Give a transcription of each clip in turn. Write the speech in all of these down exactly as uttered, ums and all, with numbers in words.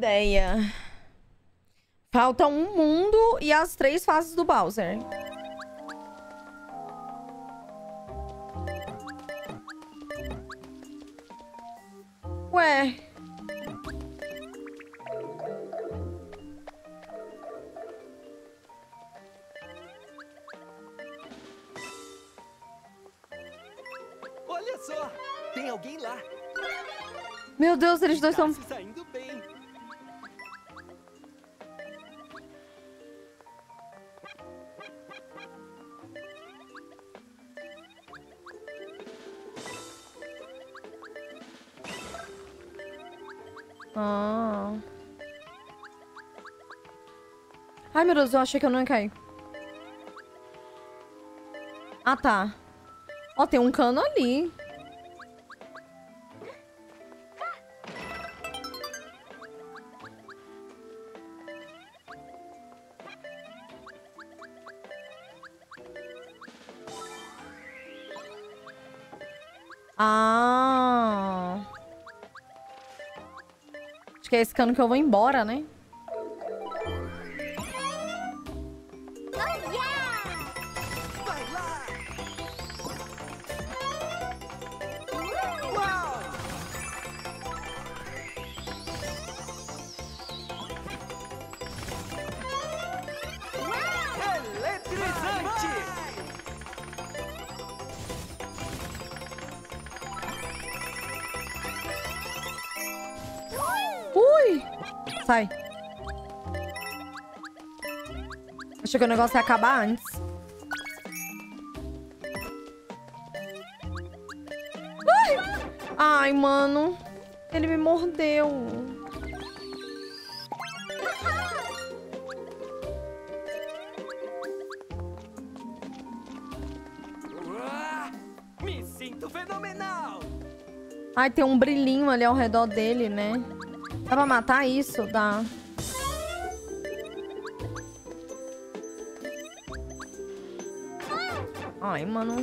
ideia. Falta um mundo e as três fases do Bowser. Ué. Olha só, tem alguém lá. Meu Deus, eles dois estão... Tá indo bem. Ah. Ai, meu Deus, eu achei que eu não ia cair. Ah, tá. Ó, tem um cano ali. Ah. Acho que é esse cano que eu vou embora, né? Oh, yeah! Vai lá! Uau! Uau! Eletrizante! Sai. Achei que o negócio ia acabar antes. Ai, Ai mano. Ele me mordeu. Me sinto fenomenal. Ai, tem um brilhinho ali ao redor dele, né? Dá pra matar isso? Dá. Ai, mano.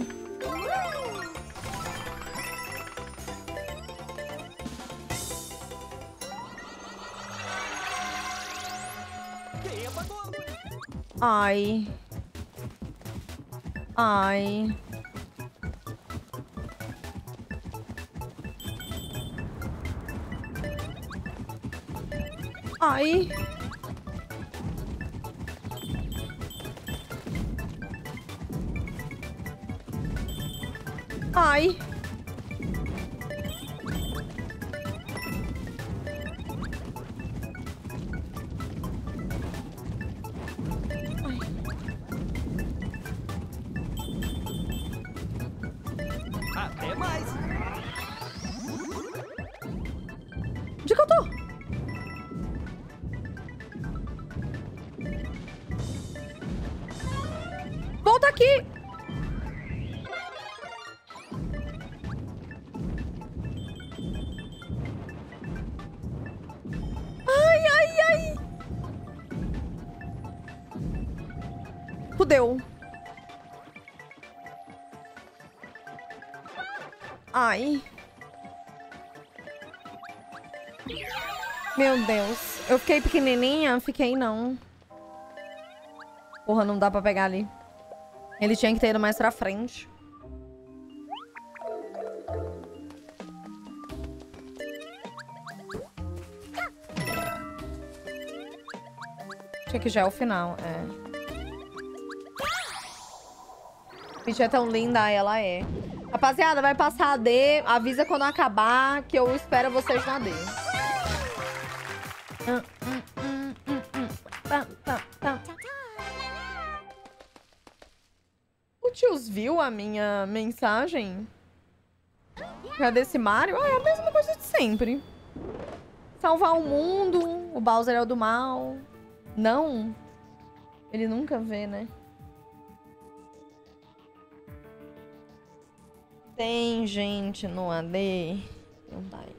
Ai. Ai. Ai. Ai. Até mais. Onde que eu tô? Volta aqui! Ai, ai, ai! Fudeu! Ai! Meu Deus! Eu fiquei pequenininha? Fiquei não. Porra, não dá pra pegar ali. Ele tinha que ter ido mais pra frente. Acho que já é o final, é. Peach é tão linda, ela é. Rapaziada, vai passar a D. Avisa quando acabar, que eu espero vocês na D. Chills viu a minha mensagem? Cadê esse Mario? Ah, é a mesma coisa de sempre. Salvar o mundo. O Bowser é o do mal. Não. Ele nunca vê, né? Tem gente no A D. Não tá aí.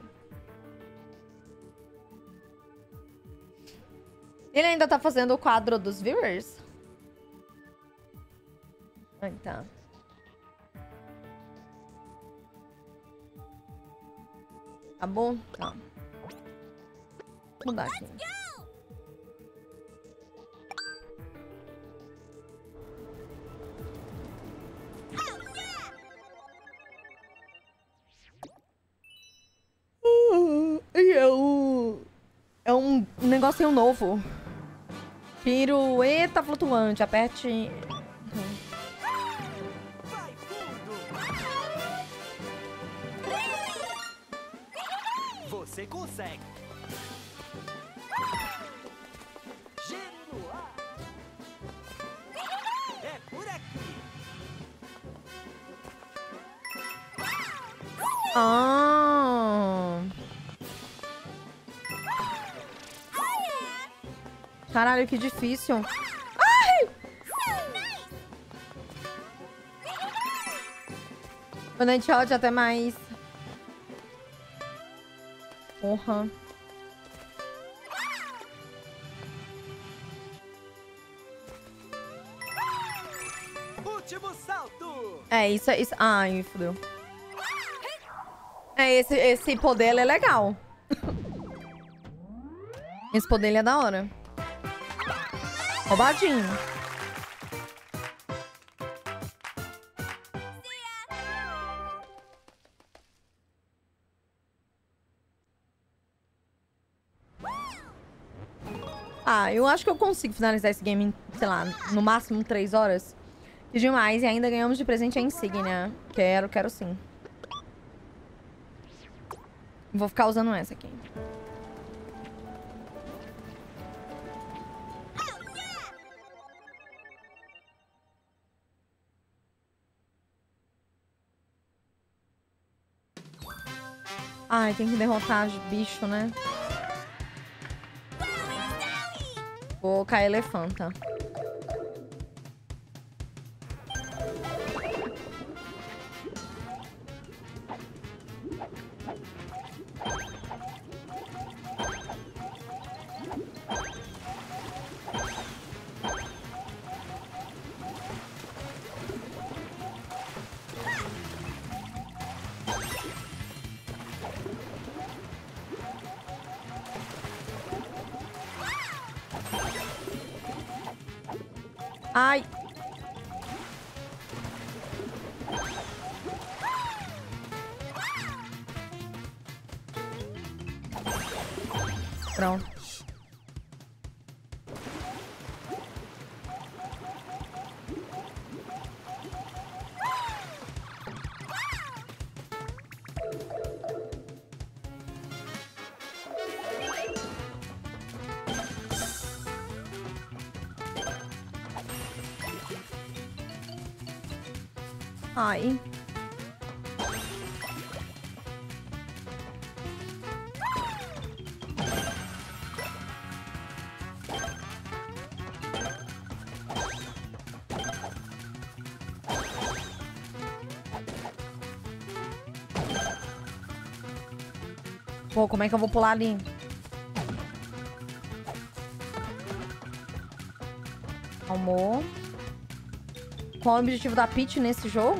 Ele ainda tá fazendo o quadro dos viewers? Ai, tá. Tá bom? Tá. mudar aqui. Uh, é um... É um negocinho novo. Pirueta flutuante. Aperte... Você consegue. Giro no ar. É por aqui. Ah. Caralho, que difícil. Ai! Boa noite, Rod, até mais. Porra. Último salto. É, isso é isso. Ai, fodeu. É, esse, esse poder é legal. Esse poder é da hora. Roubadinho. Ah, eu acho que eu consigo finalizar esse game em, sei lá, no máximo três horas. E demais, e ainda ganhamos de presente a insígnia. Quero, quero sim. Vou ficar usando essa aqui. Ai, tem que derrotar os bichos, né? Vou cair elefanta. Ai. Pronto. Ai. Pô, como é que eu vou pular ali? Amor. Qual o objetivo da Peach nesse jogo?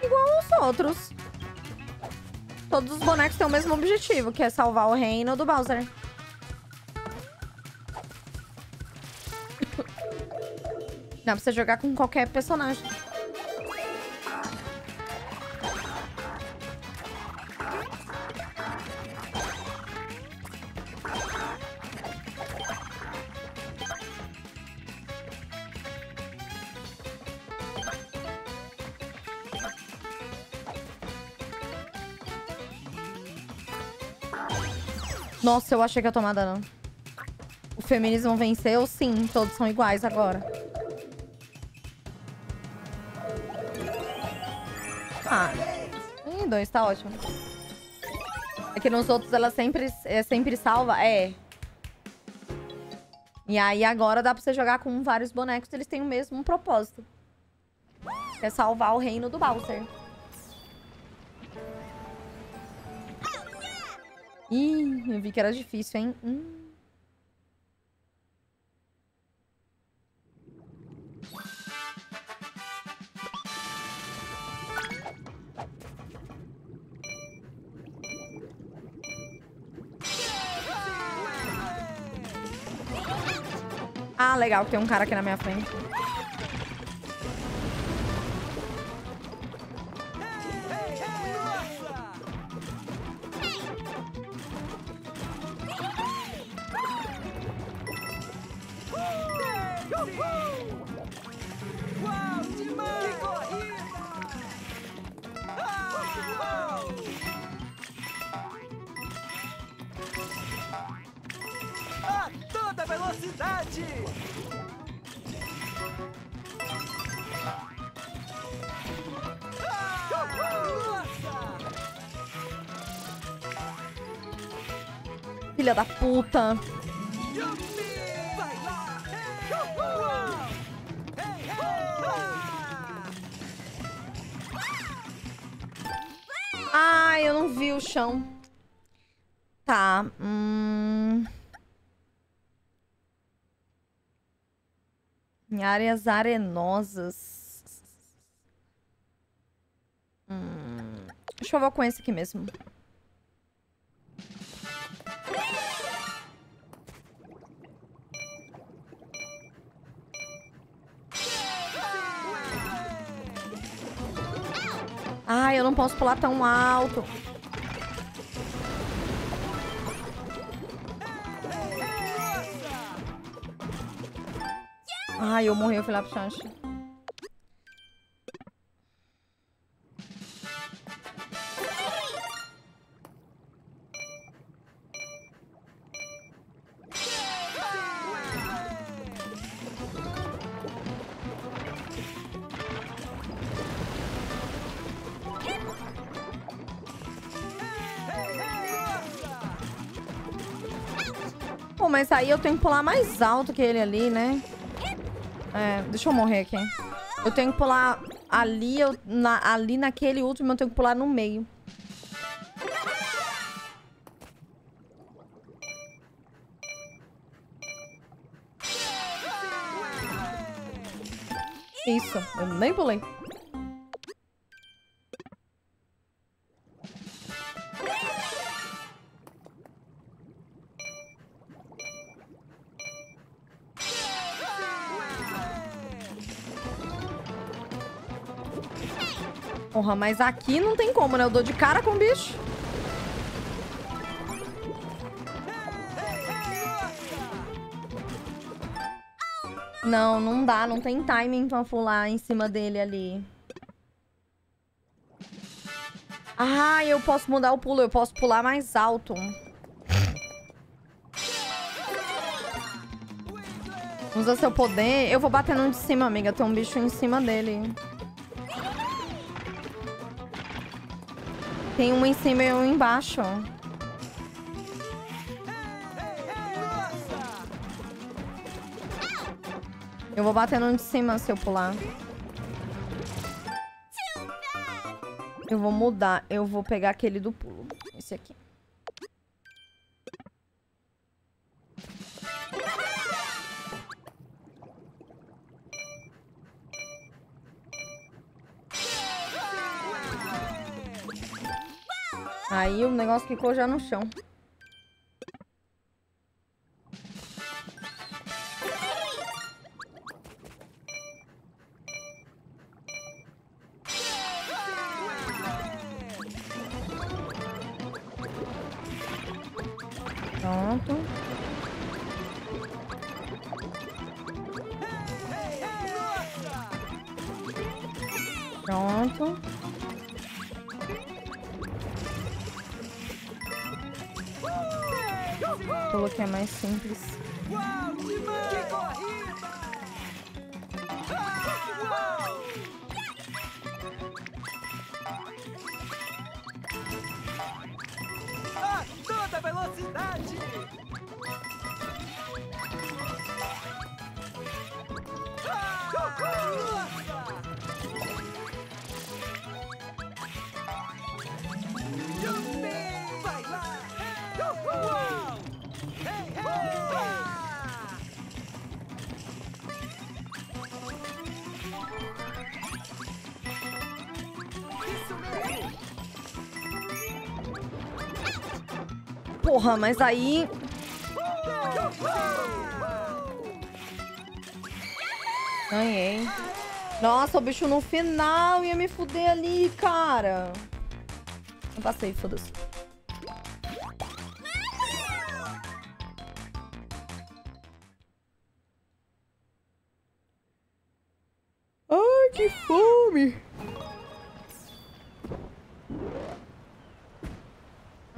Igual aos outros. Todos os bonecos têm o mesmo objetivo, que é salvar o reino do Bowser. Dá pra você jogar com qualquer personagem. Nossa, eu achei que a tomada não. O feminismo venceu? Sim, todos são iguais agora. Ah, um, dois, tá ótimo. É que nos outros ela sempre, é, sempre salva, é. E aí agora dá pra você jogar com vários bonecos, eles têm o mesmo propósito. Que é salvar o reino do Bowser. Ih, eu vi que era difícil, hein? Hum. Ah, legal, tem um cara aqui na minha frente. Velocidade! Filha da puta! Ai, eu não vi o chão. Tá, hum... Em áreas arenosas. Hum, deixa eu ver com esse aqui mesmo. Ai, eu não posso pular tão alto. Ai, eu morri, eu fui lá pro chancho. Pô, mas aí eu tenho que pular mais alto que ele ali, né? É, deixa eu morrer aqui. Eu tenho que pular ali, eu, na, ali naquele último, eu tenho que pular no meio. Isso, eu nem pulei. Porra, mas aqui não tem como, né? Eu dou de cara com o bicho. Não, não dá. Não tem timing pra pular em cima dele ali. Ah, eu posso mudar o pulo. Eu posso pular mais alto. Usa seu poder. Eu vou bater num de cima, amiga. Tem um bicho em cima dele. Tem um em cima e um embaixo. Eu vou bater no de cima se eu pular. Eu vou mudar. Eu vou pegar aquele do pulo. Esse aqui. Aí o negócio ficou já no chão. Pronto. Pronto. Coloquei a mais simples. Uau, que corrida! Ah, uau! A toda velocidade! Ah, porra, mas aí... Ganhei. Nossa, o bicho no final ia me fuder ali, cara. Não passei, foda-se. Ai, que fome.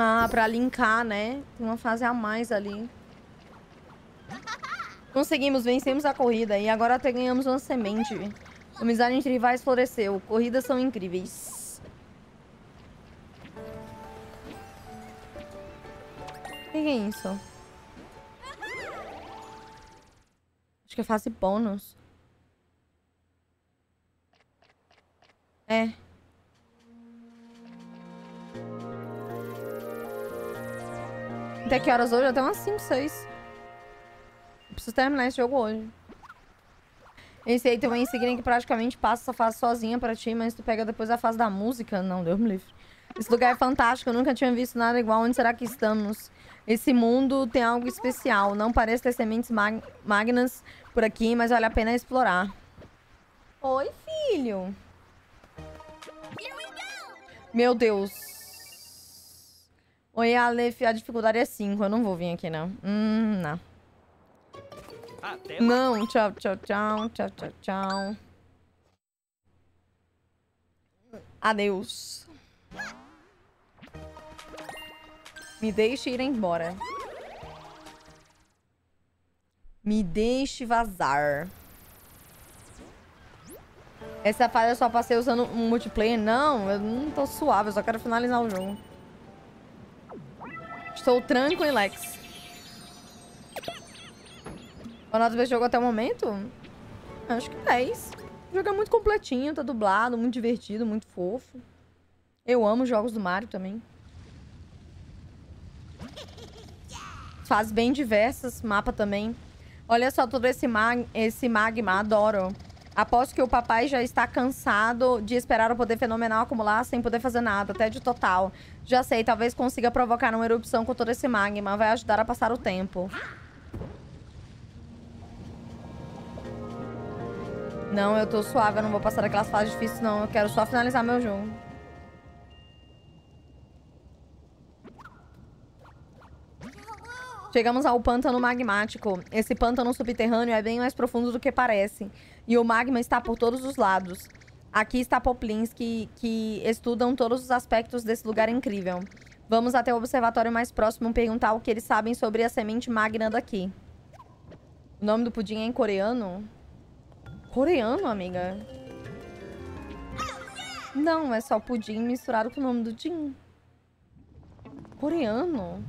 Ah, pra linkar, né? Tem uma fase a mais ali. Conseguimos, vencemos a corrida e agora até ganhamos uma semente. A amizade entre rivais floresceu. Corridas são incríveis. O que é isso? Acho que é fase bônus. É. Até que horas hoje? Até umas cinco, seis. Preciso terminar esse jogo hoje. Esse aí também, seguindo que praticamente passa essa fase sozinha pra ti, mas tu pega depois a fase da música. Não, Deus me livre. Esse lugar é fantástico, eu nunca tinha visto nada igual. Onde será que estamos? Esse mundo tem algo especial. Não parece ter sementes mag magnas por aqui, mas vale a pena explorar. Oi, filho. Meu Deus. Oi, Aleph, a dificuldade é cinco. Eu não vou vir aqui, não. Hum, não. Até não, tchau, tchau, tchau, tchau, tchau, tchau. Adeus. Me deixe ir embora. Me deixe vazar. Essa fase eu só passei usando um multiplayer? Não, eu não tô suave, eu só quero finalizar o jogo. Estou tranquilo, Alex. Ronaldo vê jogo até o momento? Acho que dez. O jogo é muito completinho, tá dublado, muito divertido, muito fofo. Eu amo jogos do Mario também. Faz bem diversas, mapa também. Olha só todo esse, mag esse magma, adoro. Aposto que o papai já está cansado de esperar o poder fenomenal acumular sem poder fazer nada, até de total. Já sei, talvez consiga provocar uma erupção com todo esse magma. Vai ajudar a passar o tempo. Não, eu tô suave, eu não vou passar daquelas fases difíceis, não. Eu quero só finalizar meu jogo. Chegamos ao pântano magmático. Esse pântano subterrâneo é bem mais profundo do que parece. E o magma está por todos os lados. Aqui está Poplins, que, que estudam todos os aspectos desse lugar incrível. Vamos até o observatório mais próximo perguntar o que eles sabem sobre a semente magna daqui. O nome do pudim é em coreano? Coreano, amiga? Não, é só pudim misturado com o nome do Jin. Coreano?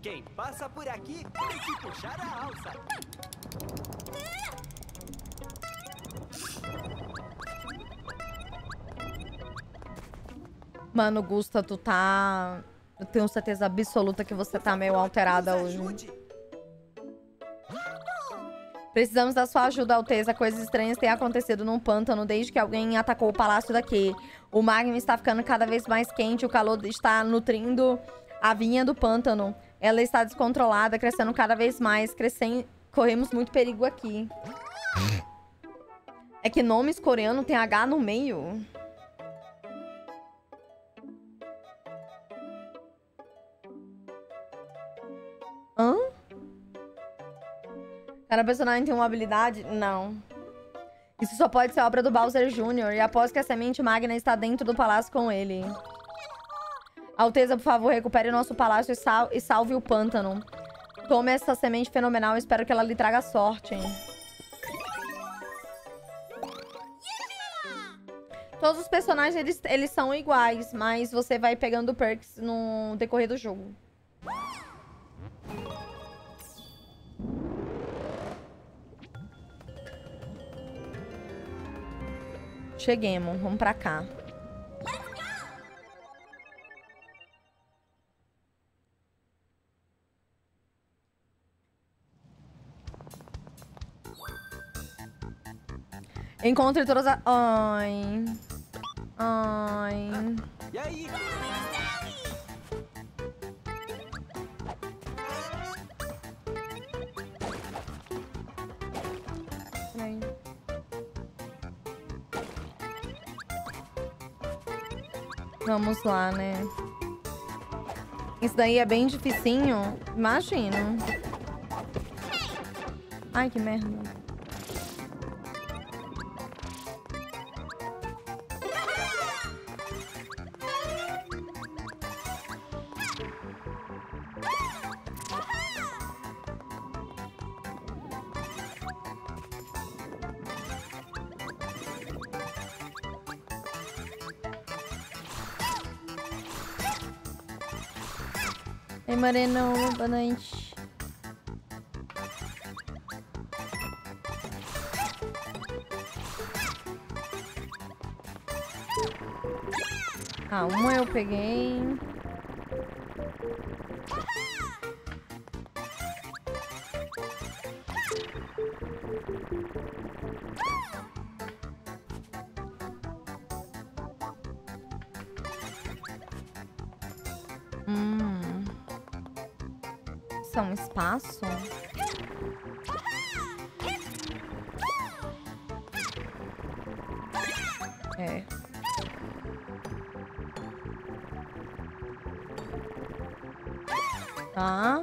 Quem passa por aqui tem que puxar a alça. Mano, Gusta, tu tá... Eu tenho certeza absoluta que você tá meio alterada hoje. Precisamos da sua ajuda, Alteza. Coisas estranhas têm acontecido num pântano desde que alguém atacou o palácio daqui. O magma está ficando cada vez mais quente. O calor está nutrindo a vinha do pântano. Ela está descontrolada, crescendo cada vez mais. Crescem... Corremos muito perigo aqui. É que nomes coreanos tem H no meio. Hã? Cada personagem tem uma habilidade? Não. Isso só pode ser obra do Bowser júnior E após que a semente magna está dentro do palácio com ele. Alteza, por favor, recupere o nosso palácio e, sal e salve o pântano. Tome essa semente fenomenal e espero que ela lhe traga sorte. Todos os personagens, eles, eles são iguais, mas você vai pegando perks no decorrer do jogo. Cheguemos, vamos pra cá. Encontre todas as... Ai... Ai... Vamos lá, né? Isso daí é bem dificinho. Imagino. Ai, que merda. Moreno, boa noite. Ah, uma eu peguei. Espaço? É. Tá.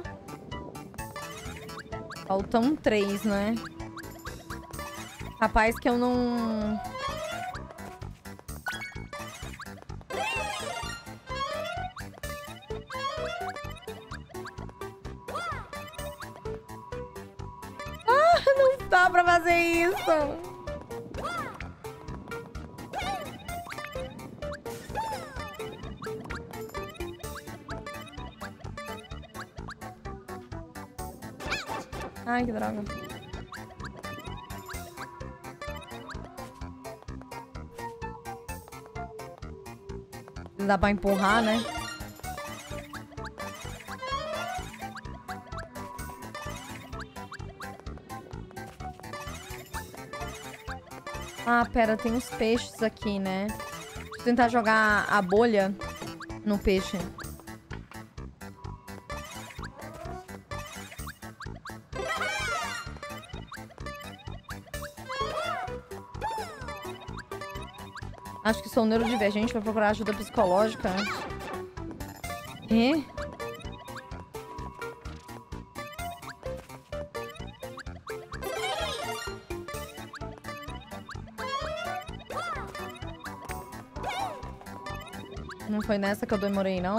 Faltam três, né? Rapaz, que eu não... Ai, que droga. Não dá pra empurrar, né? Ah, pera, tem uns peixes aqui, né? Deixa eu tentar jogar a bolha no peixe. Acho que sou neurodivergente, vai procurar ajuda psicológica. E? Não foi nessa que eu demorei, não?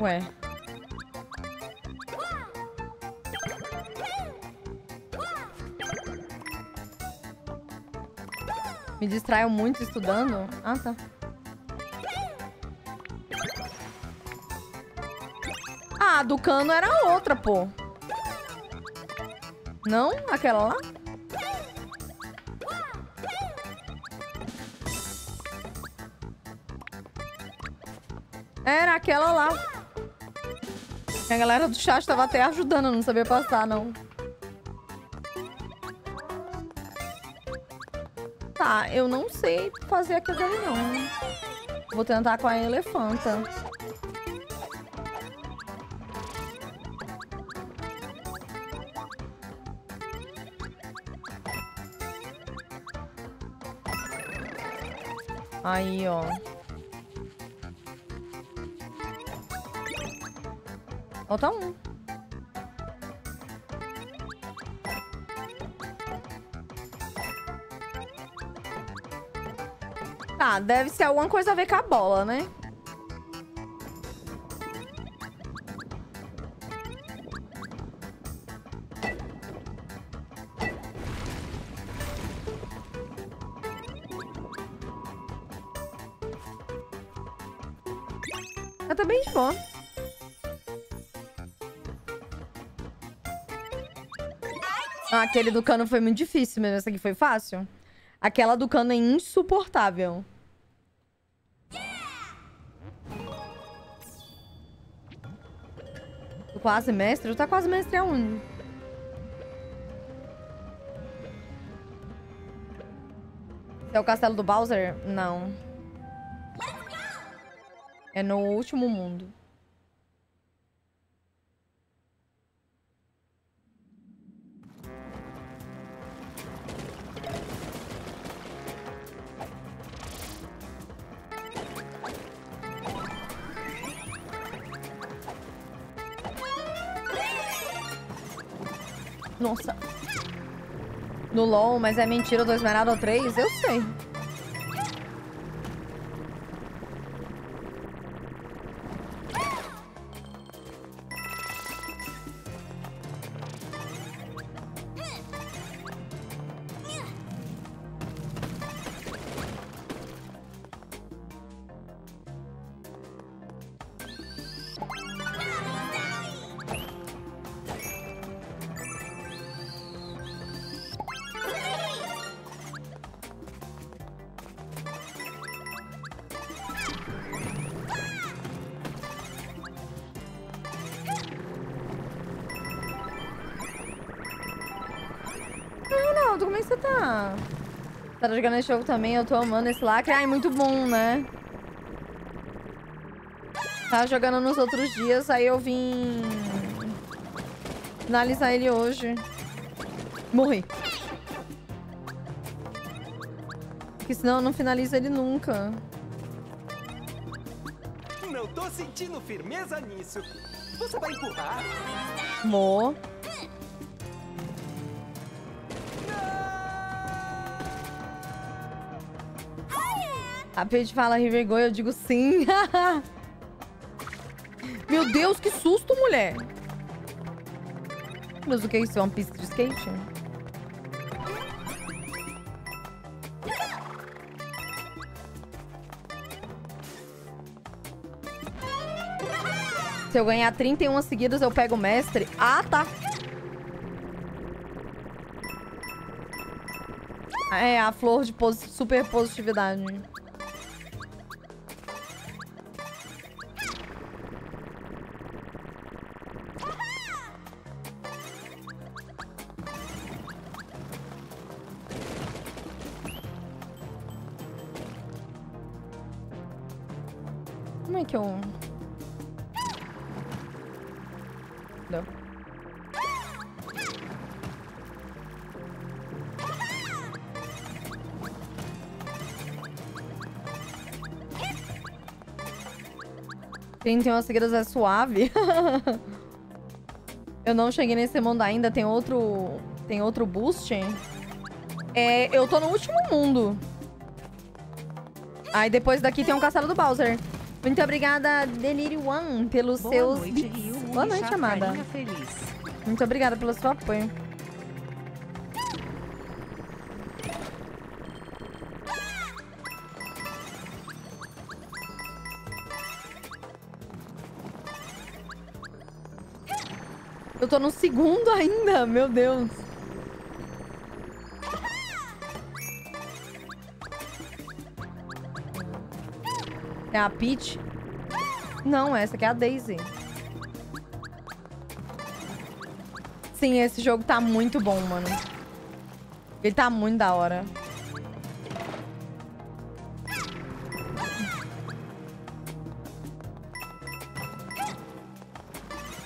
Ué. Me distraio muito estudando? Ah, tá. Ah, a do cano era outra, pô. Não? Aquela lá? Era aquela lá. A galera do chat tava até ajudando, eu não sabia passar, não. Ah, eu não sei fazer aquilo ali, não. Vou tentar com a elefanta. Aí, ó. Falta um. Ah, deve ser alguma coisa a ver com a bola, né? Eu tô bem de boa. Ah, aquele do cano foi muito difícil mesmo. Essa aqui foi fácil. Aquela do cano é insuportável. Quase mestre? Tá quase mestre aonde? É o castelo do Bowser? Não. É no último mundo. Nossa. No LOL, mas é mentira do Esmeralda três? Eu sei. Tá jogando esse jogo também, eu tô amando esse lacre. Ai, muito bom, né? Tava jogando nos outros dias, aí eu vim finalizar ele hoje. Morri. Porque senão eu não finalizo ele nunca. Não tô sentindo firmeza nisso. Você vai empurrar? Mô. A Peach fala Rivergo, eu digo sim. Meu Deus, que susto, mulher! Mas o que é isso? É uma pista de skate? Se eu ganhar trinta e uma seguidas, eu pego o mestre. Ah, tá! É, a flor de pos- super positividade. trinta e uma seguidas é suave. Eu não cheguei nesse mundo ainda. Tem outro... Tem outro boost? É... Eu tô no último mundo. Aí ah, depois daqui tem um castelo do Bowser. Muito obrigada, Delirio One, pelos Boa seus... Noite, Rio, Boa noite, amada. Feliz. Muito obrigada pelo seu apoio. Eu tô no segundo ainda, meu Deus. É a Peach? Não, essa aqui é a Daisy. Sim, esse jogo tá muito bom, mano. Ele tá muito da hora.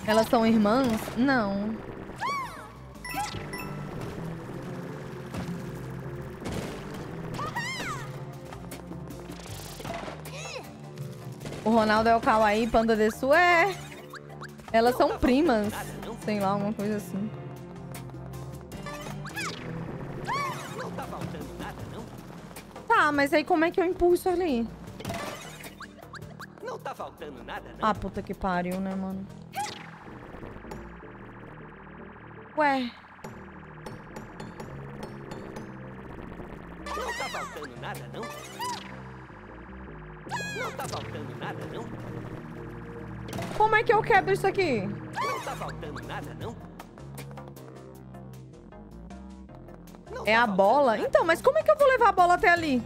Elas são irmãs? Não. O Ronaldo é o Kawaii, Panda de Su é. Elas são primas. Sei lá, alguma coisa assim. Tá, mas aí como é que eu empurro isso ali? Não tá faltando nada, não. Ah, puta que pariu, né, mano? Ué. Não tá faltando nada, não? Não tá faltando nada, não? Como é que eu quebro isso aqui? Não tá faltando nada, não? Não é tá a bola? Nada. Então, mas como é que eu vou levar a bola até ali?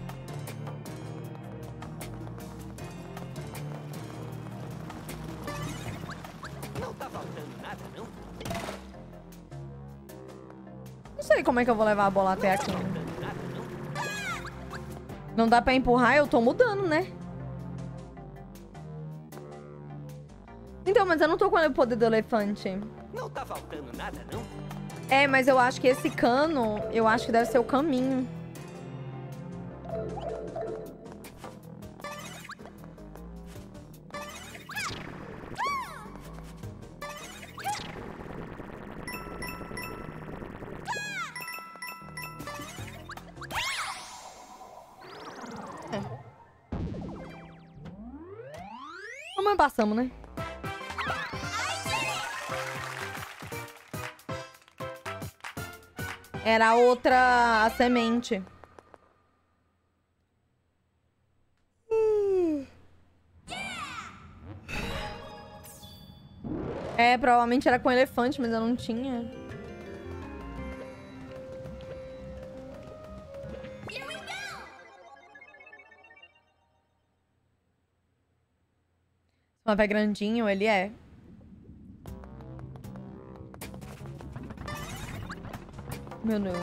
Não tá faltando nada, não? Não sei como é que eu vou levar a bola até aqui. Não dá pra empurrar, eu tô mudando, né? Então, mas eu não tô com o poder do elefante. Não tá faltando nada, não? É, mas eu acho que esse cano, eu acho que deve ser o caminho. passamos, né? Era outra a semente. É, provavelmente era com elefante, mas eu não tinha. Esse mapa é grandinho, ele é. Meu Deus.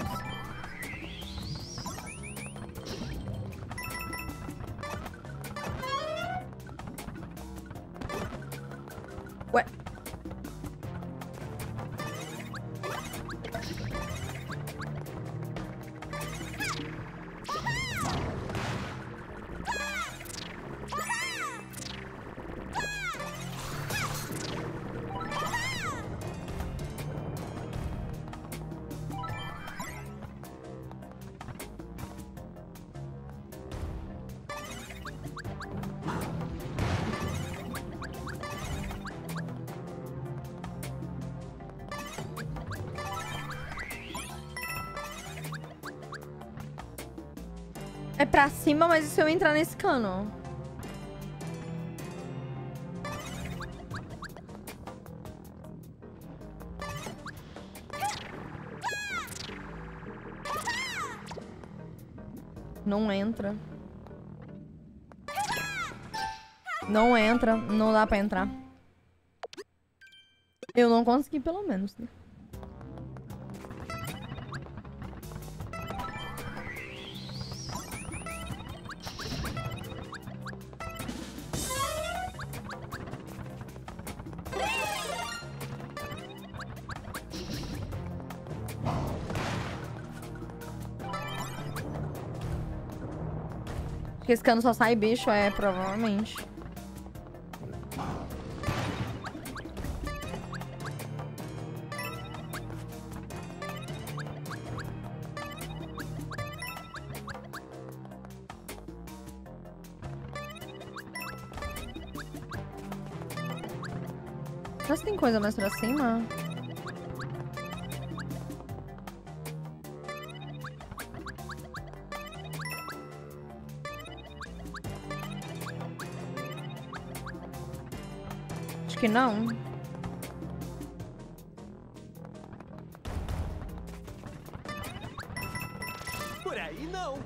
Ué. Pra cima, mas e se eu entrar nesse cano? Não entra. Não entra. Não dá pra entrar. Eu não consegui, pelo menos, né? Porque esse cano só sai bicho, é, provavelmente. Será que tem coisa mais pra cima? Que não. Por aí não.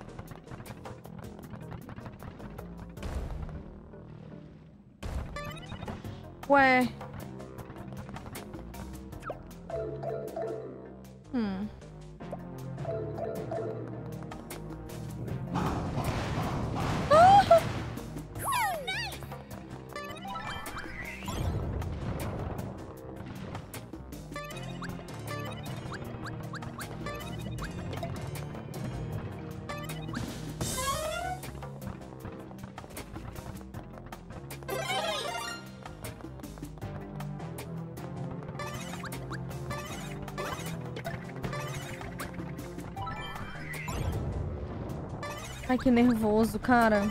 Ué. Hum. Ai, que nervoso, cara.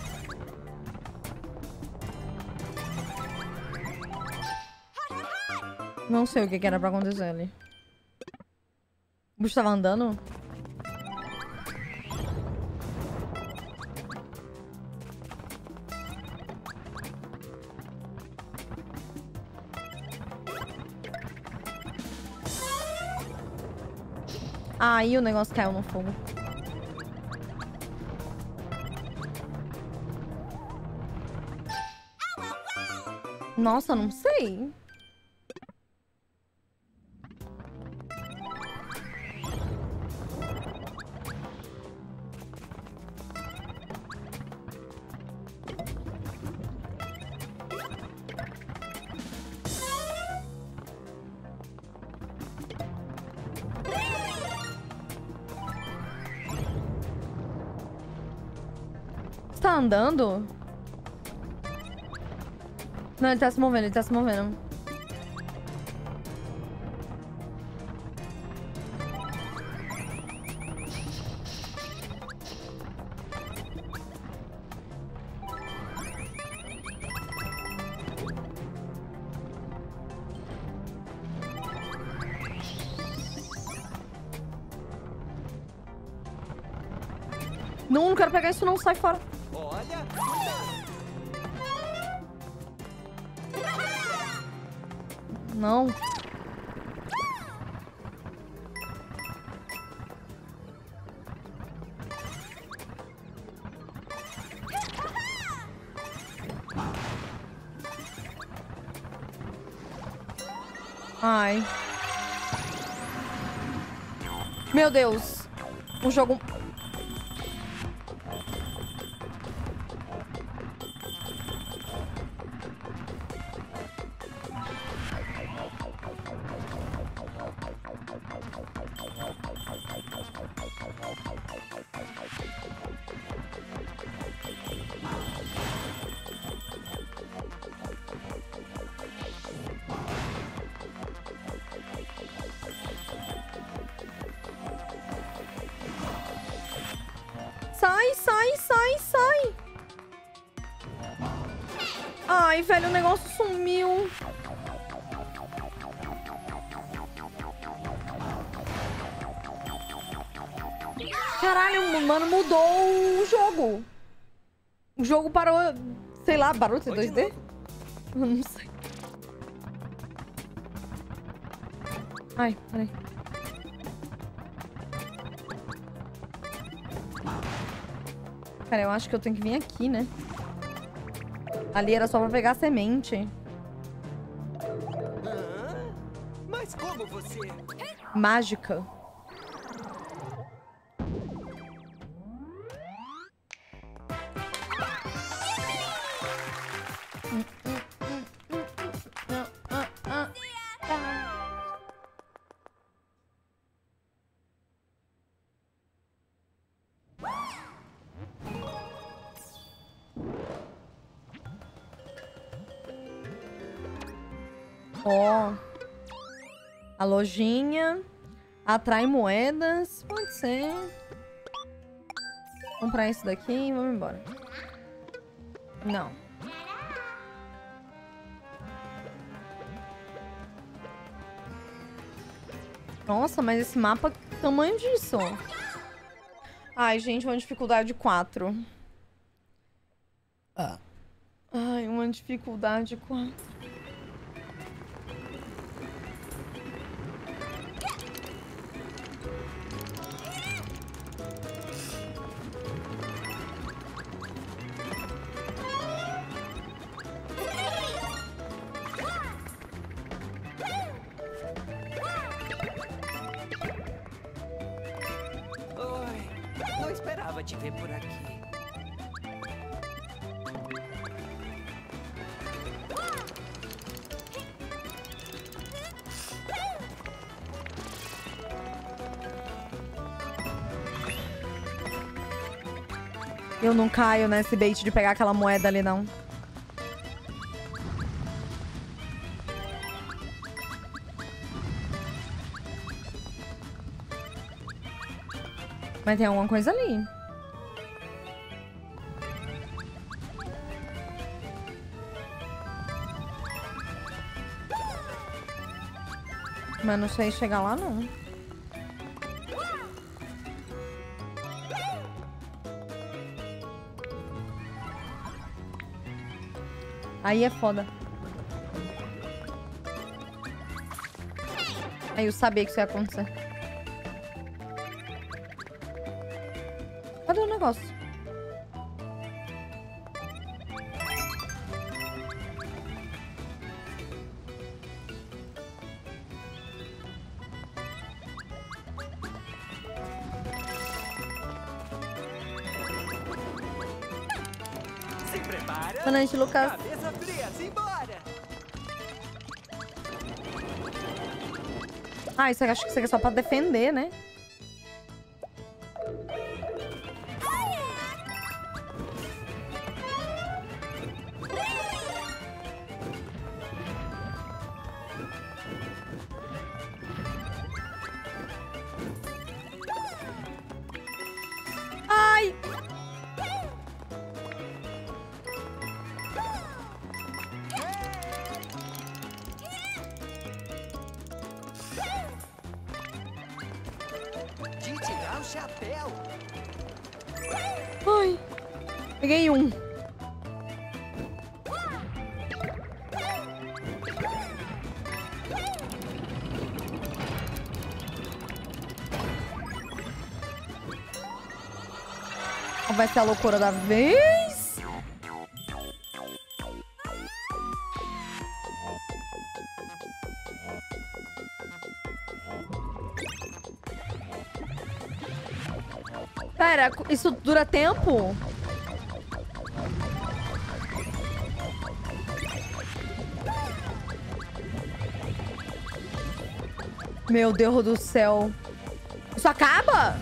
Não sei o que era pra acontecer ali. O bicho tava andando? Aí o negócio caiu no fogo. Nossa, não sei. Você tá andando? Não, ele tá se movendo, ele tá se movendo. Não, não quero pegar isso não, sai fora. Olha! Não. Ai. Meu Deus. O jogo... Velho, o negócio sumiu. Caralho, mano, mudou o jogo. O jogo parou, sei lá, barulho de dois D? Eu não sei. Ai, peraí. Cara, eu acho que eu tenho que vir aqui, né? Ali era só pra pegar a semente. Ah, mas como você... Mágica. Lojinha. Atrai moedas. Pode ser. Vou comprar isso daqui e vamos embora. Não. Nossa, mas esse mapa... Que tamanho disso? Ai, gente. Uma dificuldade quatro. Ai, uma dificuldade quatro. Eu não caio nesse bait de pegar aquela moeda ali, não. Mas tem alguma coisa ali. Mas não sei chegar lá, não. Aí é foda. Aí eu sabia que isso ia acontecer. Cadê o negócio? Se prepara. Banante, Lucas. Ah, isso acho que isso aqui é só pra defender, né? Ai! Ai, peguei um. Vai ser a loucura da vez. Pera, isso dura tempo? Meu Deus do céu. Isso acaba?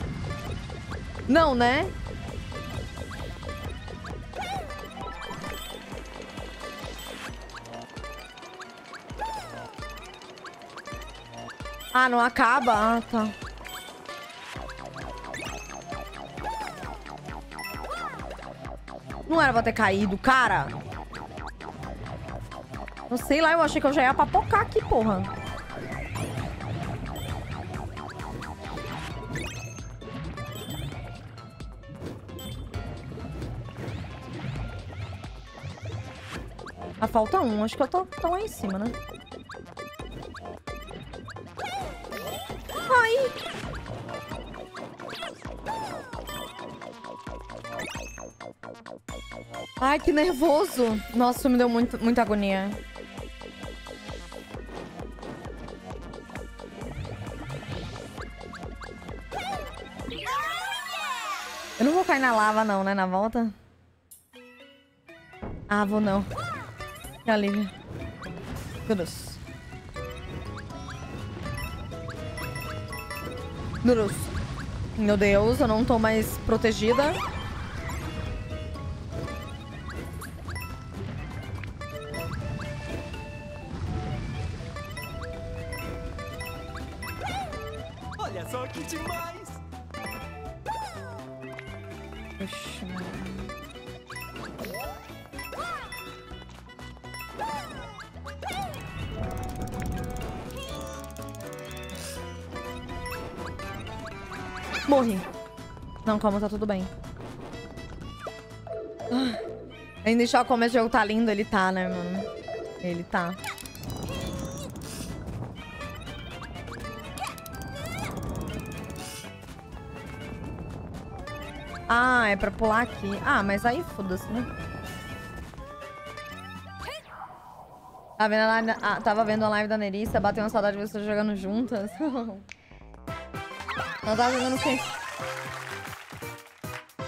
Não, né? Ah, não acaba? Ah, tá. Não era pra ter caído, cara. Não sei lá, eu achei que eu já ia papocar aqui, porra. Ah, falta um. Acho que eu tô, tô lá em cima, né? Ai, que nervoso. Nossa, isso me deu muito, muita agonia. Eu não vou cair na lava não, né? Na volta. Ah, vou não. Que alívio. Meu Deus. Meu Deus. Meu Deus, eu não tô mais protegida. Morri. Não, calma, tá tudo bem. Ah, ainda deixar o começo do jogo tá lindo, ele tá, né, mano? Ele tá. Ah, é pra pular aqui. Ah, mas aí foda-se, né? Tá vendo a live da... ah, tava vendo a live da Nerissa, bateu uma saudade de vocês jogando juntas. Não tava jogando o quê?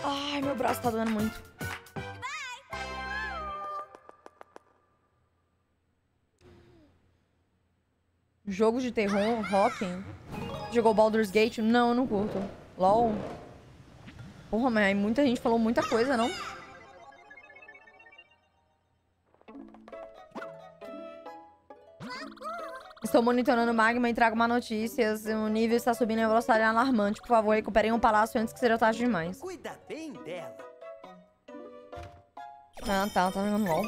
Ai, meu braço tá doendo muito. Jogo de terror, rock. Jogou Baldur's Gate? Não, eu não curto. LOL. Porra, mas aí muita gente falou muita coisa, não? Estou monitorando o magma e trago uma notícia. O nível está subindo em velocidade alarmante. Por favor, recuperem um palácio antes que seja tarde demais. Cuida bem dela. Ah, tá. Tá jogando LOL.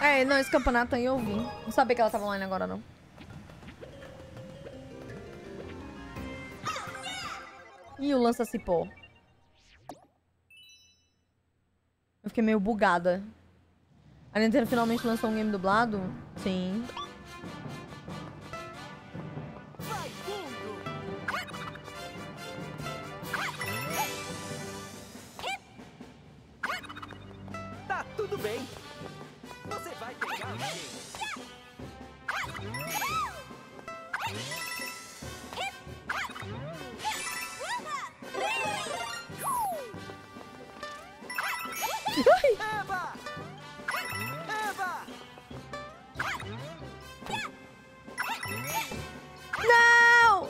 É, não, esse campeonato aí eu vi. Não sabia que ela tava online agora, não. E o lança-cipó. Eu fiquei meio bugada. A Nintendo finalmente lançou um game dublado? Sim. Tá tudo bem. Você vai pegar o game. Eva! Eva! Não!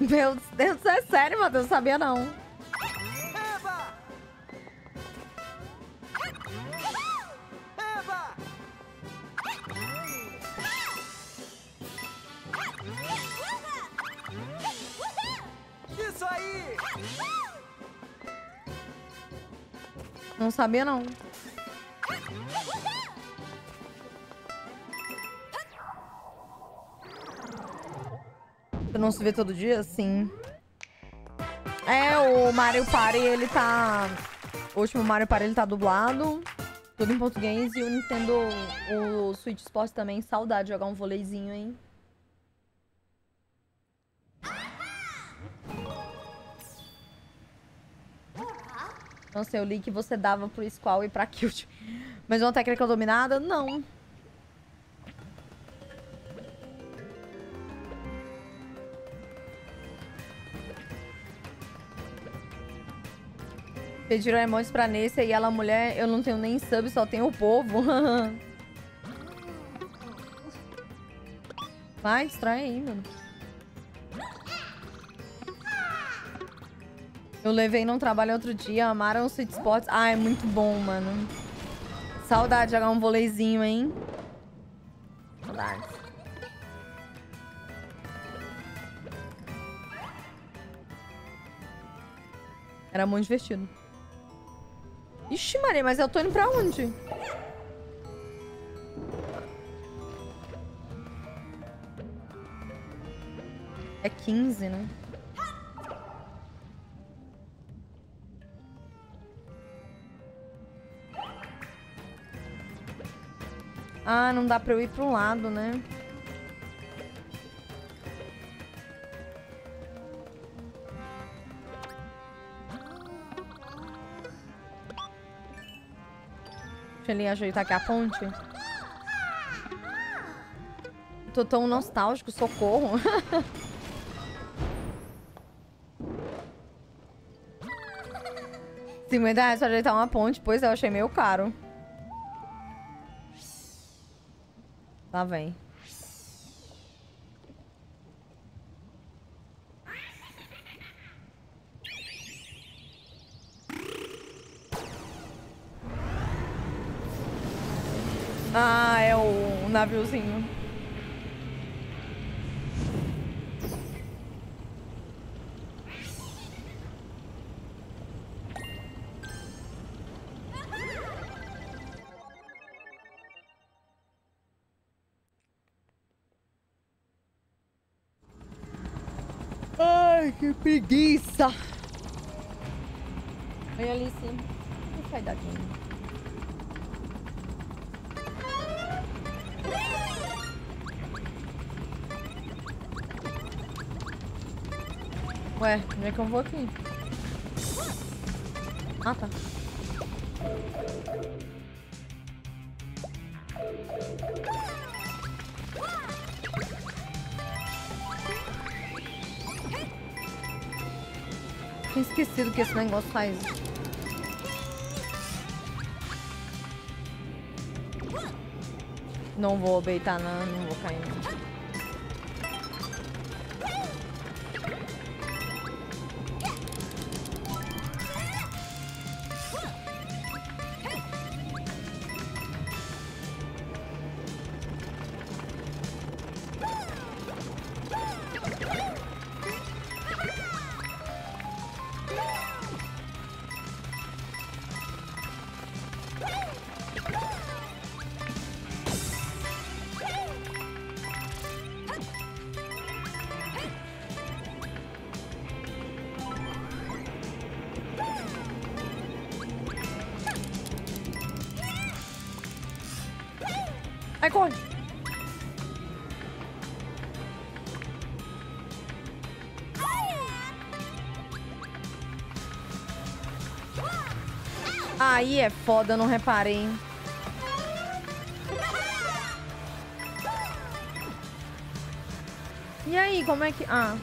Meu Deus, isso é sério, Matheus, eu não sabia não. Não sabia, não. Tu não se vê todo dia? Sim. É, o Mario Party, ele tá... O último Mario Party, ele tá dublado. Tudo em português. E o Nintendo... O Switch Sports também. Saudade de jogar um voleizinho, hein? Não sei, eu li que você dava pro Squall e pra Kilt. Mas uma técnica dominada? Não. Pediram emotes pra Nessa e ela mulher, eu não tenho nem sub, só tenho o povo. Vai, estranho aí, mano. Eu levei num trabalho outro dia, amaram o Switch Sports. Ah, é muito bom, mano. Saudade de jogar um voleizinho, hein? Saudade. Era muito divertido. Ixi, Maria, mas eu tô indo pra onde? É quinze, né? Ah, não dá pra eu ir pra um lado, né? Deixa ele ajeitar aqui a ponte. Tô tão nostálgico, socorro. cinquenta reais pra ajeitar uma ponte, pois eu achei meio caro. Lá vem. Ah, é o naviozinho. Que preguiça! Oi, Alice. Não sai daqui. Ué, como é que eu vou aqui? Ah, tá. Tinha esquecido que esse negócio faz. Não vou beitar, não. Não vou cair, aí é foda, não reparei. E aí, como é que... Ah.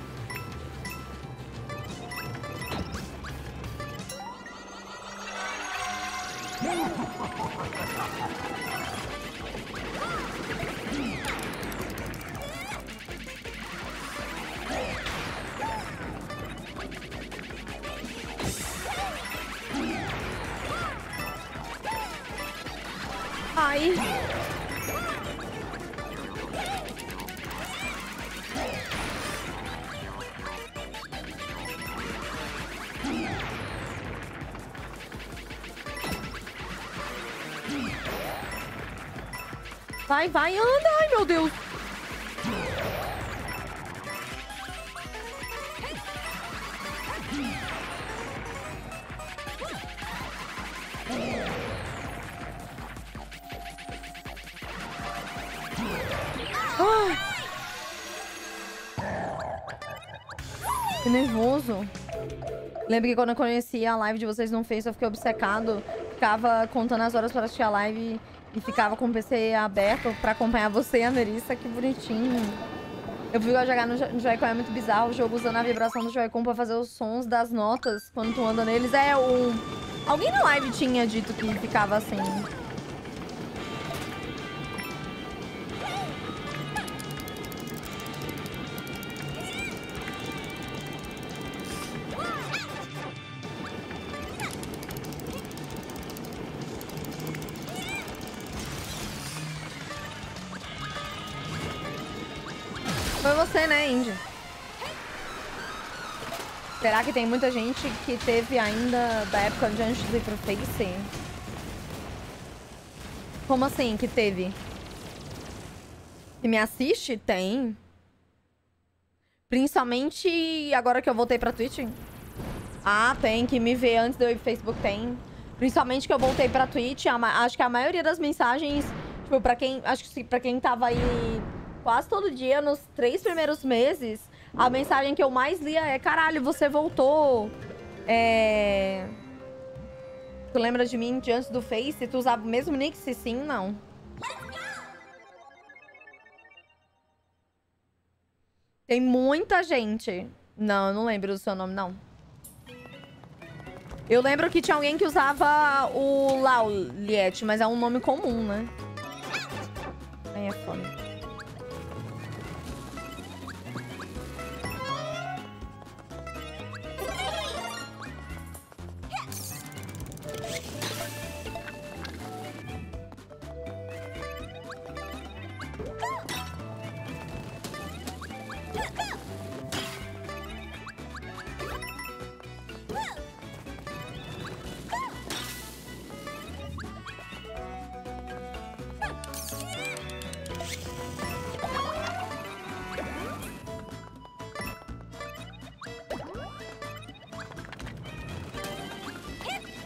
Vai, vai, anda. Ai, meu Deus. Que nervoso. Lembro que quando eu conhecia a live de vocês no Face, eu fiquei obcecado. Ficava contando as horas para assistir a live e ficava com o P C aberto pra acompanhar você e a Nerissa. Que bonitinho. Eu vi eu jogar no Joy-Con, é muito bizarro. O jogo usando a vibração do Joy-Con pra fazer os sons das notas quando tu anda neles. É, o... alguém na live tinha dito que ficava assim. Será que tem muita gente que teve ainda da época de antes de ir pro Face? Como assim que teve? Que me assiste? Tem. Principalmente agora que eu voltei pra Twitch. Ah, tem. Que me vê antes de eu ir pro Facebook, tem. Principalmente que eu voltei pra Twitch. Acho que a maioria das mensagens, tipo, pra quem... Acho que pra quem tava aí... Quase todo dia, nos três primeiros meses, a mensagem que eu mais lia é: caralho, você voltou. É... Tu lembra de mim diante do Face? Tu usava o mesmo nick? Se sim, não. Tem muita gente. Não, eu não lembro do seu nome, não. Eu lembro que tinha alguém que usava o Lauliet, mas é um nome comum, né? Aí é foda.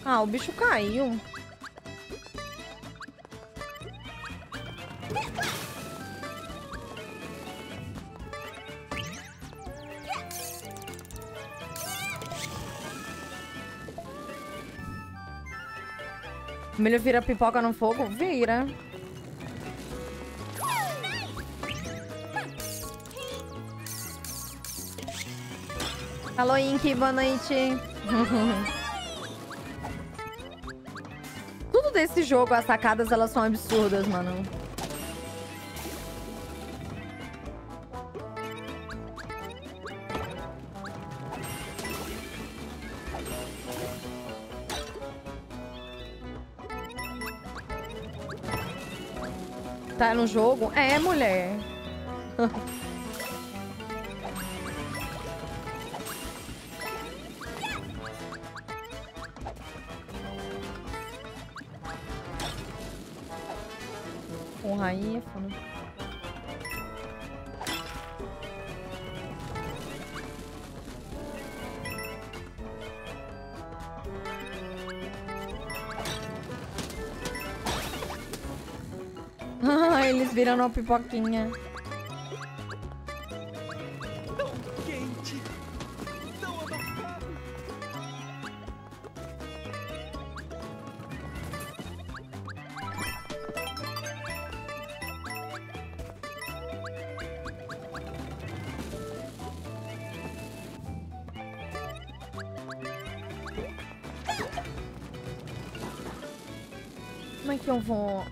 Ah, o bicho caiu. O milho vira pipoca no fogo? Vira. Alô, Inky, boa noite. Esse jogo, as sacadas, elas são absurdas, mano. Tá no jogo? É, mulher. Aí é foda. Ah, eles viram uma pipoquinha. Tão quente, tão abafado. Que eu vou...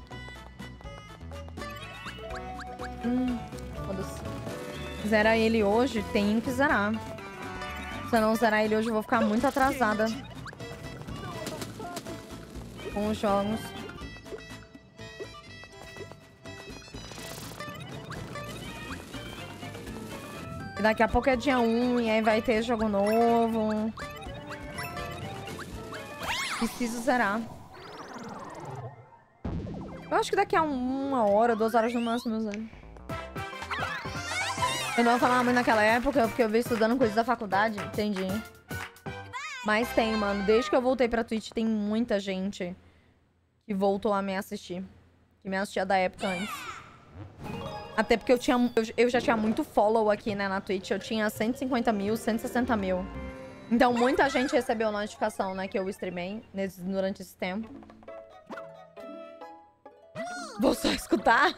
Hum, foda-se. Zerar ele hoje, tem que zerar. Se eu não zerar ele hoje, eu vou ficar muito atrasada com os jogos. Daqui a pouco é dia um e aí vai ter jogo novo. Preciso zerar. Eu acho que daqui a um, uma hora, duas horas no máximo, meus anos. Eu não vou falar muito naquela época, porque eu veio estudando coisas da faculdade. Entendi. Mas tem, mano. Desde que eu voltei pra Twitch, tem muita gente que voltou a me assistir. Que me assistia da época antes. Até porque eu tinha, eu, eu já tinha muito follow aqui, né, na Twitch. Eu tinha cento e cinquenta mil, cento e sessenta mil. Então, muita gente recebeu notificação, né, que eu streamei nesse, durante esse tempo. Vou só escutar.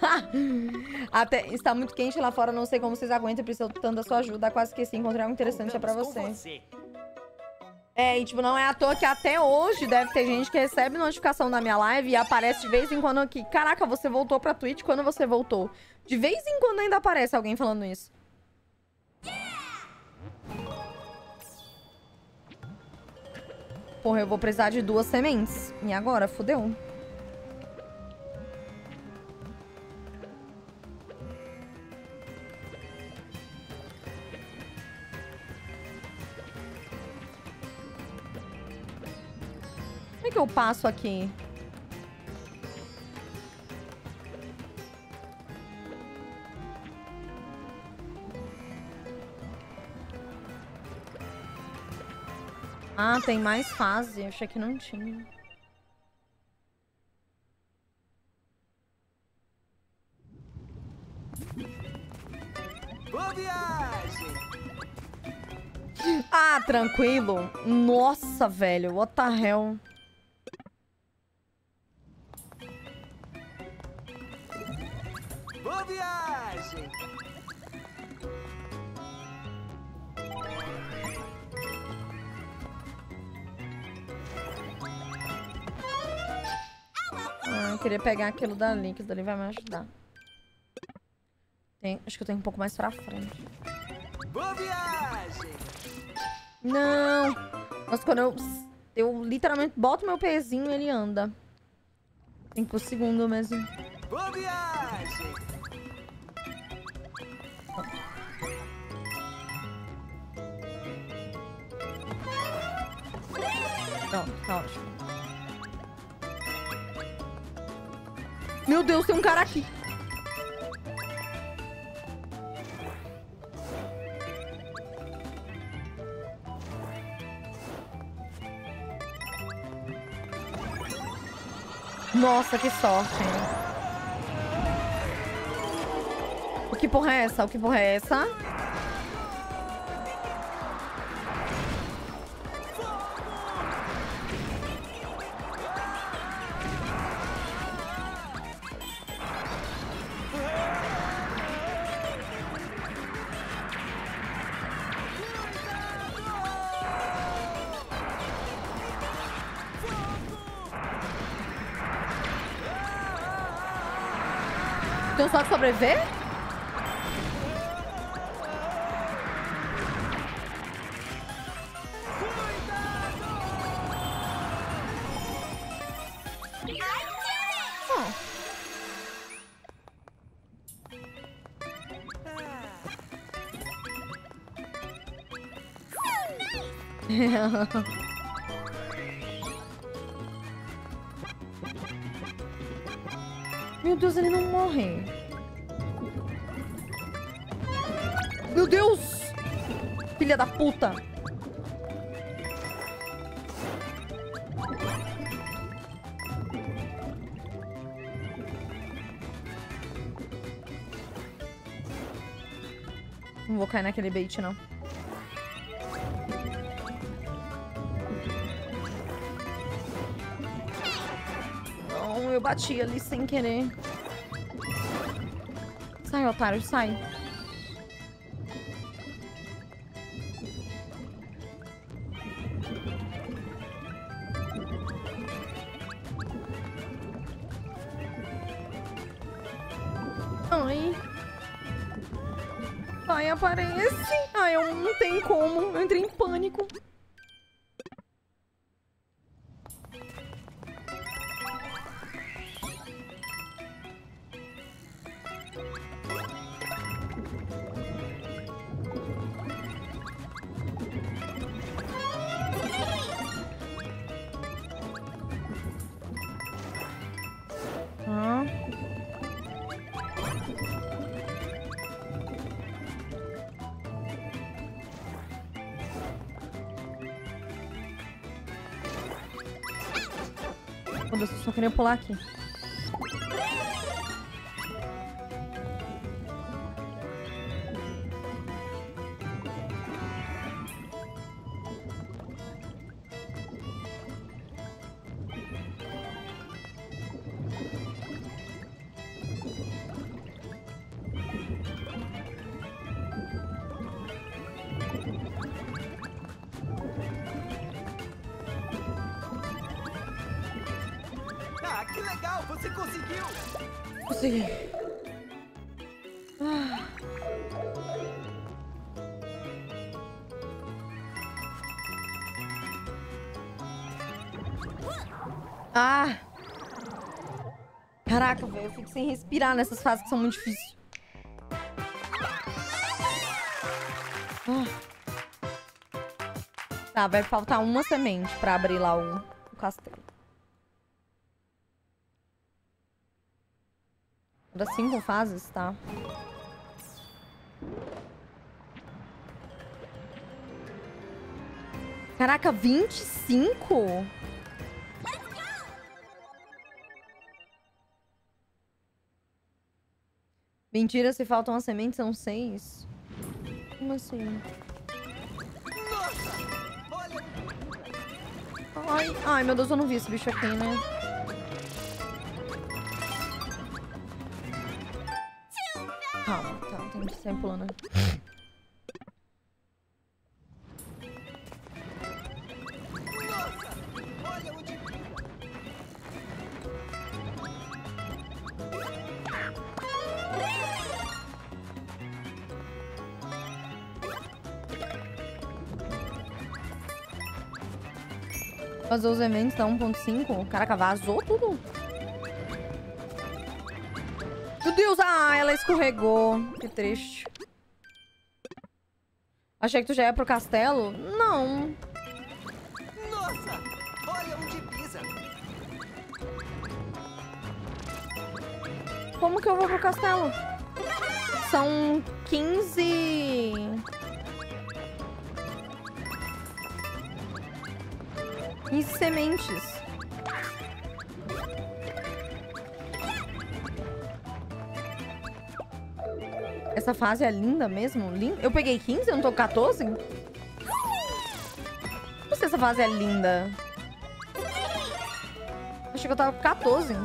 Até está muito quente lá fora, não sei como vocês aguentam. Preciso tanto da sua ajuda. Quase que sim, encontrei algo interessante é pra vocês. É, e tipo, não é à toa que até hoje deve ter gente que recebe notificação da minha live e aparece de vez em quando aqui. Caraca, você voltou pra Twitch quando você voltou. De vez em quando ainda aparece alguém falando isso. Porra, eu vou precisar de duas sementes. E agora? Fudeu. Que eu passo aqui? Ah, tem mais fase. Eu achei que não tinha. Boa viagem! Ah, tranquilo. Nossa, velho. What the hell? Boa viagem! Ah, eu queria pegar aquilo dali, que dali vai me ajudar. Tem, acho que eu tenho um pouco mais pra frente. Boa viagem! Não! Nossa, quando eu, eu literalmente boto meu pezinho, ele anda. Tem por segundo mesmo. Boa viagem! Não, tá ótimo. Meu Deus, tem um cara aqui. Nossa, que sorte, hein? O que porra é essa? O que porra é essa? Só de sobreviver? Oh. Meu Deus, ele não morre. Meu Deus! Filha da puta! Não vou cair naquele bait, não. Não, eu bati ali sem querer. Sai, otário, sai. Aparece. Ah, eu não tenho como. Eu entrei em pânico. Ah. quando eu só queria pular aqui. Ah! Caraca, velho, eu fico sem respirar nessas fases que são muito difíceis. Ah. Tá, vai faltar uma semente pra abrir lá o, o castelo. Das cinco fases, tá? Caraca, vinte e cinco? Mentira, se faltam as sementes, são seis. Como assim? Ai, ai, meu Deus, eu não vi esse bicho aqui, né? Calma, calma, tem que sair pulando. Fazer os eventos da um ponto cinco. Caraca, vazou tudo. Meu Deus, ah, ela escorregou. Que triste. Achei que tu já ia pro castelo? Não. Nossa, olha onde pisa. Como que eu vou pro castelo? São quinze... E sementes. Essa fase é linda mesmo? Linda? Eu peguei quinze? Eu não tô com quatorze? Não sei se essa fase é linda. Achei que eu tava com quatorze.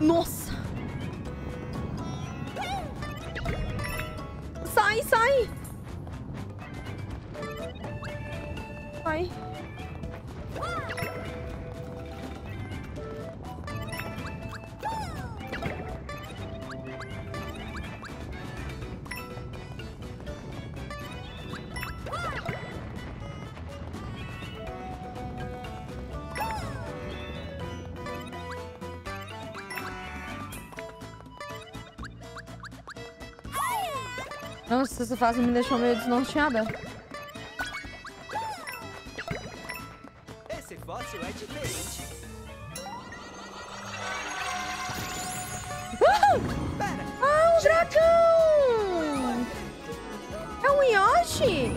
Nossa! Sai, sai! Sai! Nossa, essa fase me deixou meio desnorteada. Esse fóssil é diferente. Uh! Pera. Ah, um dragão! É um Yoshi!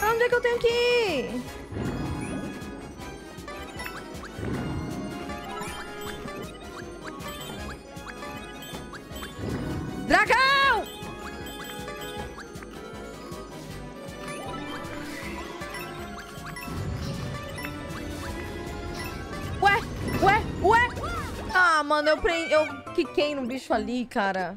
Ah, onde é que eu tenho que ir? Mano, eu, pre... eu quiquei no bicho ali, cara.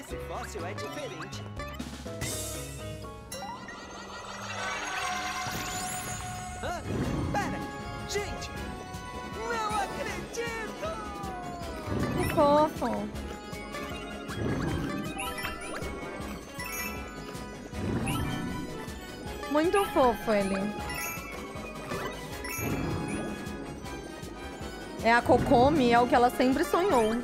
Esse fóssil é diferente. Pera! Gente! Não acredito! Que fofo! Muito fofo ele. É a Kokomi, é o que ela sempre sonhou.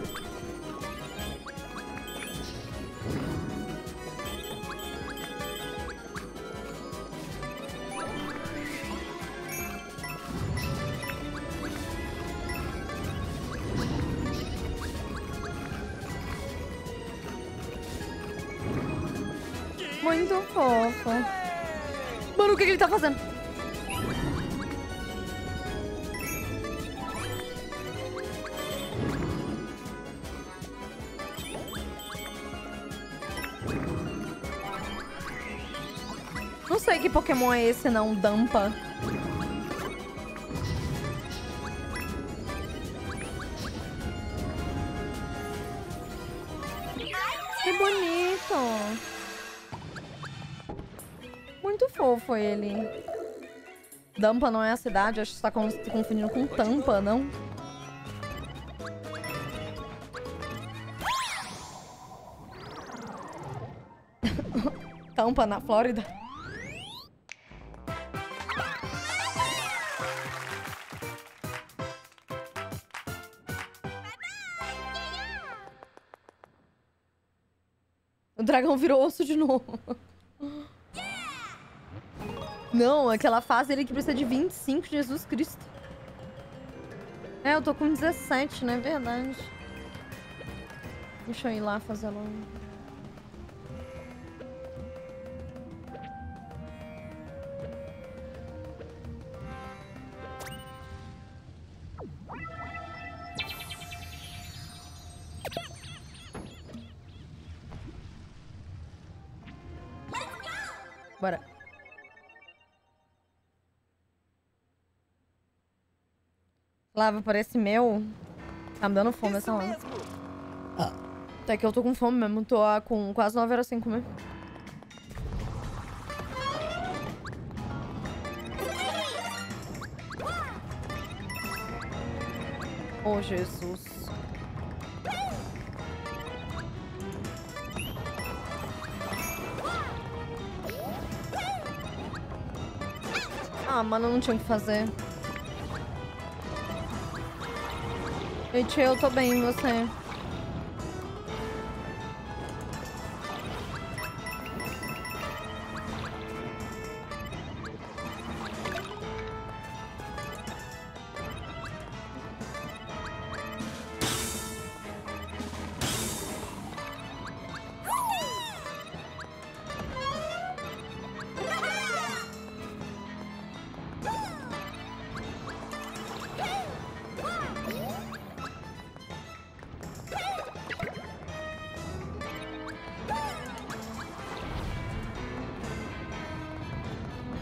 Muito fofo. Mano, o que ele tá fazendo? Não sei que Pokémon é esse não, Dampa. Que bonito. Muito fofo ele. Dampa não é a cidade? Acho que você tá confundindo com Tampa, não? Tampa, na Flórida? O dragão virou osso de novo. Não, aquela fase ele que precisa de vinte e cinco, Jesus Cristo. É, eu tô com dezessete, não é verdade? Deixa eu ir lá fazer logo. Bora. Lava, parece meu. Tá me dando fome essa hora. Ah. Até que eu tô com fome mesmo. Tô ah, com quase nove horas sem comer. Oh, Jesus. Ah, mano, não tinha o que fazer. Gente, eu tô bem, você?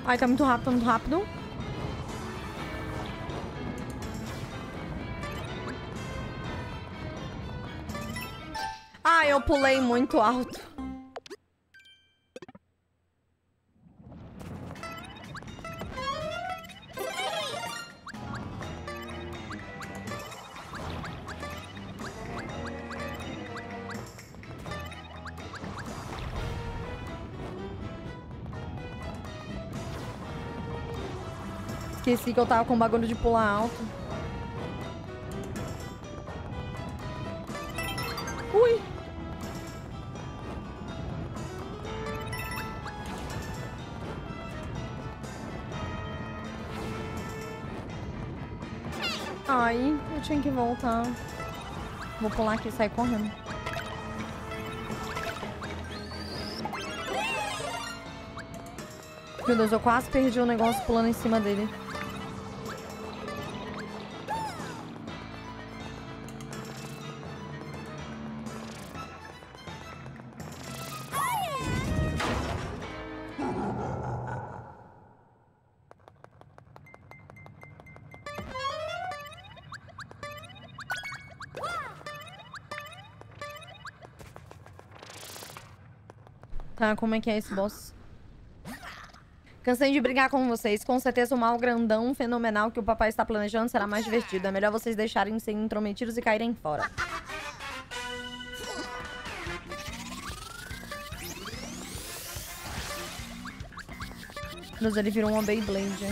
Ai, tá muito rápido, muito rápido. Ai, eu pulei muito alto. Esqueci que eu tava com um bagulho de pular alto. Ui! Ai, eu tinha que voltar. Vou pular aqui e sair correndo. Meu Deus, eu quase perdi o negócio pulando em cima dele. Como é que é esse boss? Cansei de brigar com vocês. Com certeza o mal grandão fenomenal que o papai está planejando será mais divertido. É melhor vocês deixarem de ser intrometidos e caírem fora. Ele virou uma Beyblade.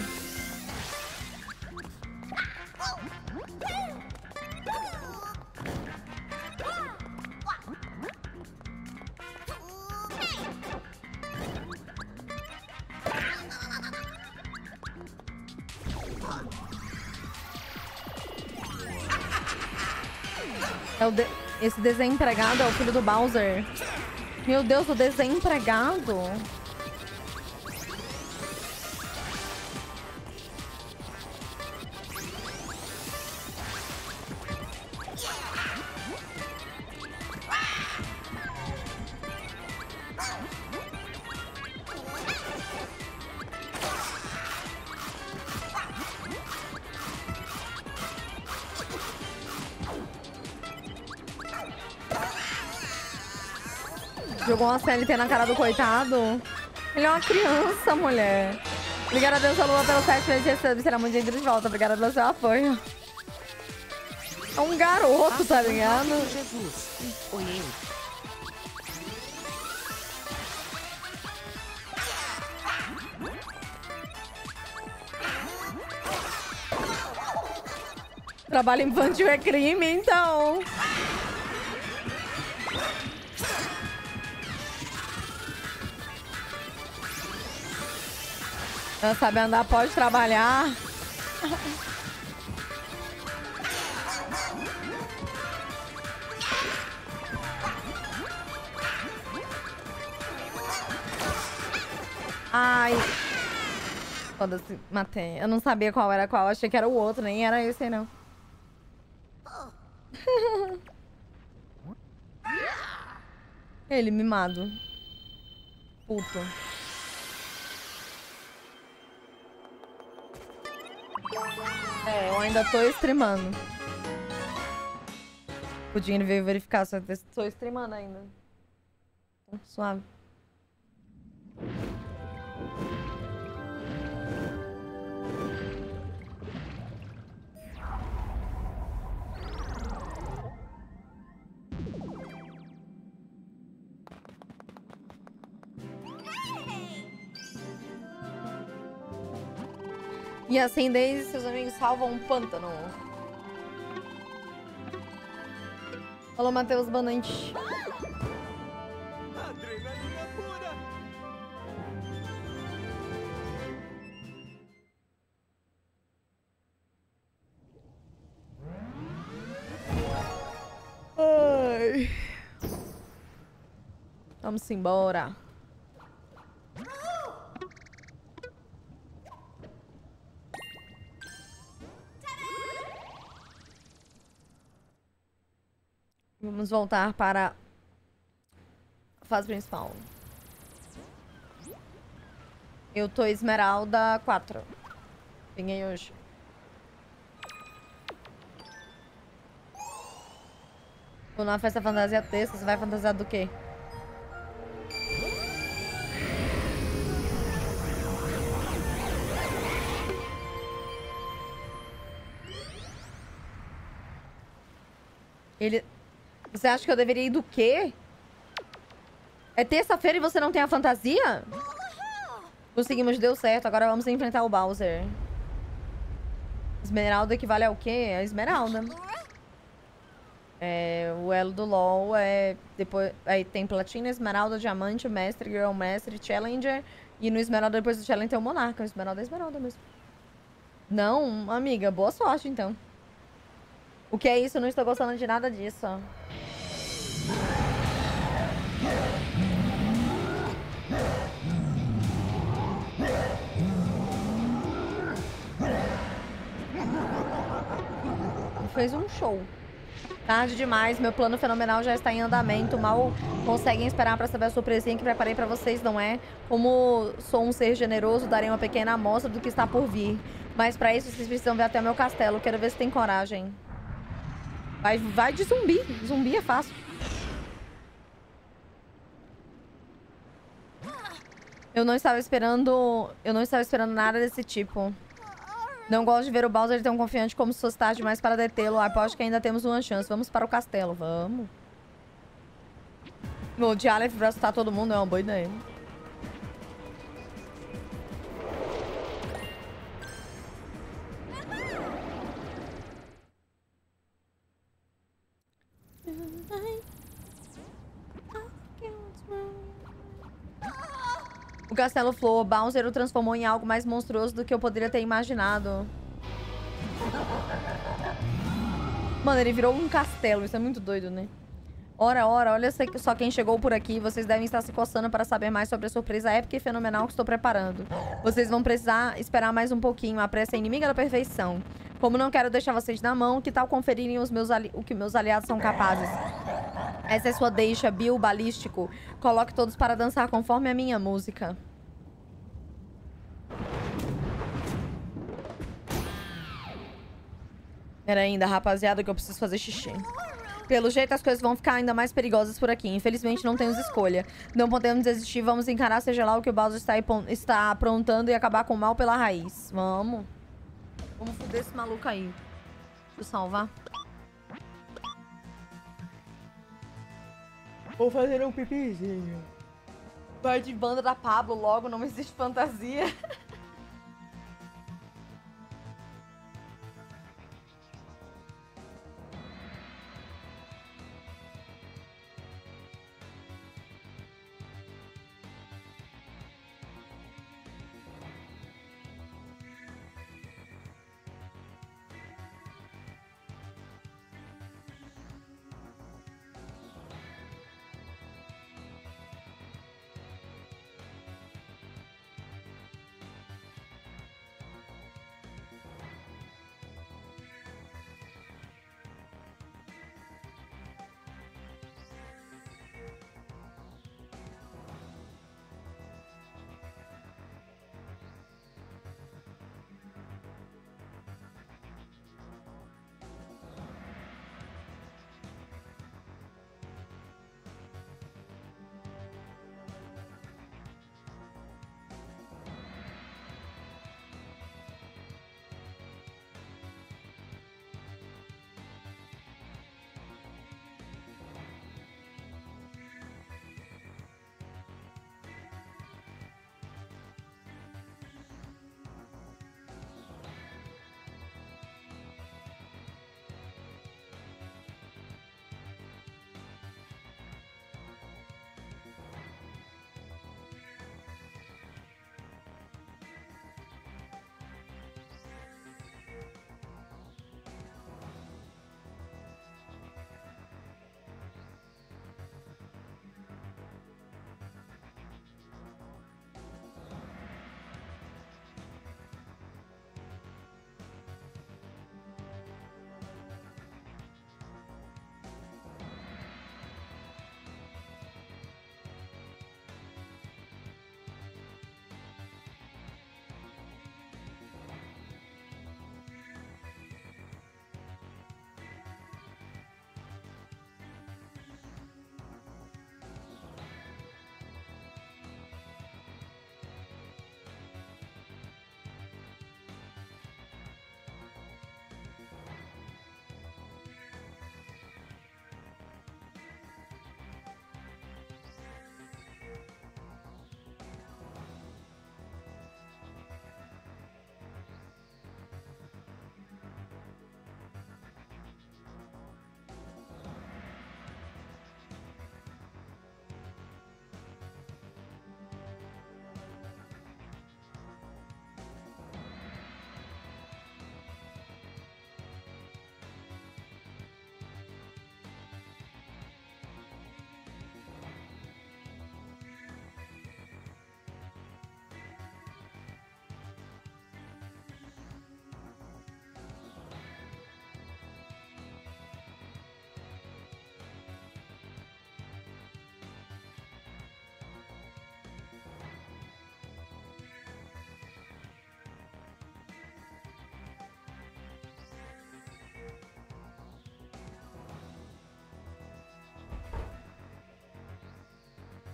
É o de... Esse desempregado é o filho do Bowser. Meu Deus, o desempregado... Jogou uma C L T na cara do coitado. Ele é uma criança, mulher. Obrigada a Deus, Alula, pelo sete meses. Será muito gente de volta. Obrigada pelo seu apoio. É um garoto, tá ligado? Jesus. Foi ele. Trabalho infantil é crime, então. Ela sabe andar, pode trabalhar. Ai. Foda-se, matei. Eu não sabia qual era qual. Achei que era o outro, nem era esse, não. Ele mimado. Puto. É, eu ainda tô streamando. O Dini veio verificar se eu tô streamando ainda. Suave. E assim, Daisy e seus amigos salvam um pântano. Falou, Matheus Bananante. Adrenalina pura. Ai. Vamos embora. Vamos voltar para a fase principal. Eu tô Esmeralda quatro. Peguei hoje. Tô na festa fantasia terça. Você vai fantasiar do quê? Ele... Você acha que eu deveria ir do quê? É terça-feira e você não tem a fantasia? Conseguimos, deu certo. Agora vamos enfrentar o Bowser. Esmeralda equivale ao quê? É a esmeralda. É, o elo do LoL é... Depois, aí tem platina, esmeralda, diamante, mestre, girl, mestre, challenger. E no esmeralda, depois do challenger, tem o monarca. Esmeralda é esmeralda mesmo. Não, amiga. Boa sorte, então. O que é isso? Eu não estou gostando de nada disso. Fez um show. Tarde demais, meu plano fenomenal já está em andamento. Mal conseguem esperar para saber a surpresinha que preparei para vocês, não é? Como sou um ser generoso, darei uma pequena amostra do que está por vir. Mas para isso vocês precisam ver até o meu castelo. Quero ver se tem coragem. Vai, vai de zumbi. Zumbi é fácil. Eu não estava esperando... Eu não estava esperando nada desse tipo. Não gosto de ver o Bowser tão confiante como se fosse tarde demais para detê-lo. Aposto que ainda temos uma chance. Vamos para o castelo. Vamos. O de Aleph pra assustar todo mundo é uma boa ideia. O castelo Flor, Bowser o transformou em algo mais monstruoso do que eu poderia ter imaginado. Mano, ele virou um castelo. Isso é muito doido, né? Ora, ora, olha só quem chegou por aqui. Vocês devem estar se coçando para saber mais sobre a surpresa épica e fenomenal que estou preparando. Vocês vão precisar esperar mais um pouquinho. A pressa é inimiga da perfeição. Como não quero deixar vocês na mão, que tal conferirem os meus ali... o que meus aliados são capazes? Essa é sua deixa, Bill Balístico. Coloque todos para dançar conforme a minha música. Pera ainda, rapaziada, que eu preciso fazer xixi. Pelo jeito, as coisas vão ficar ainda mais perigosas por aqui. Infelizmente, não temos escolha. Não podemos desistir. Vamos encarar, seja lá o que o Bowser está, está aprontando e acabar com o mal pela raiz. Vamos. Vamos foder esse maluco aí. Deixa eu salvar. Vou fazer um pipizinho. Vai de banda da Pablo logo. Não existe fantasia.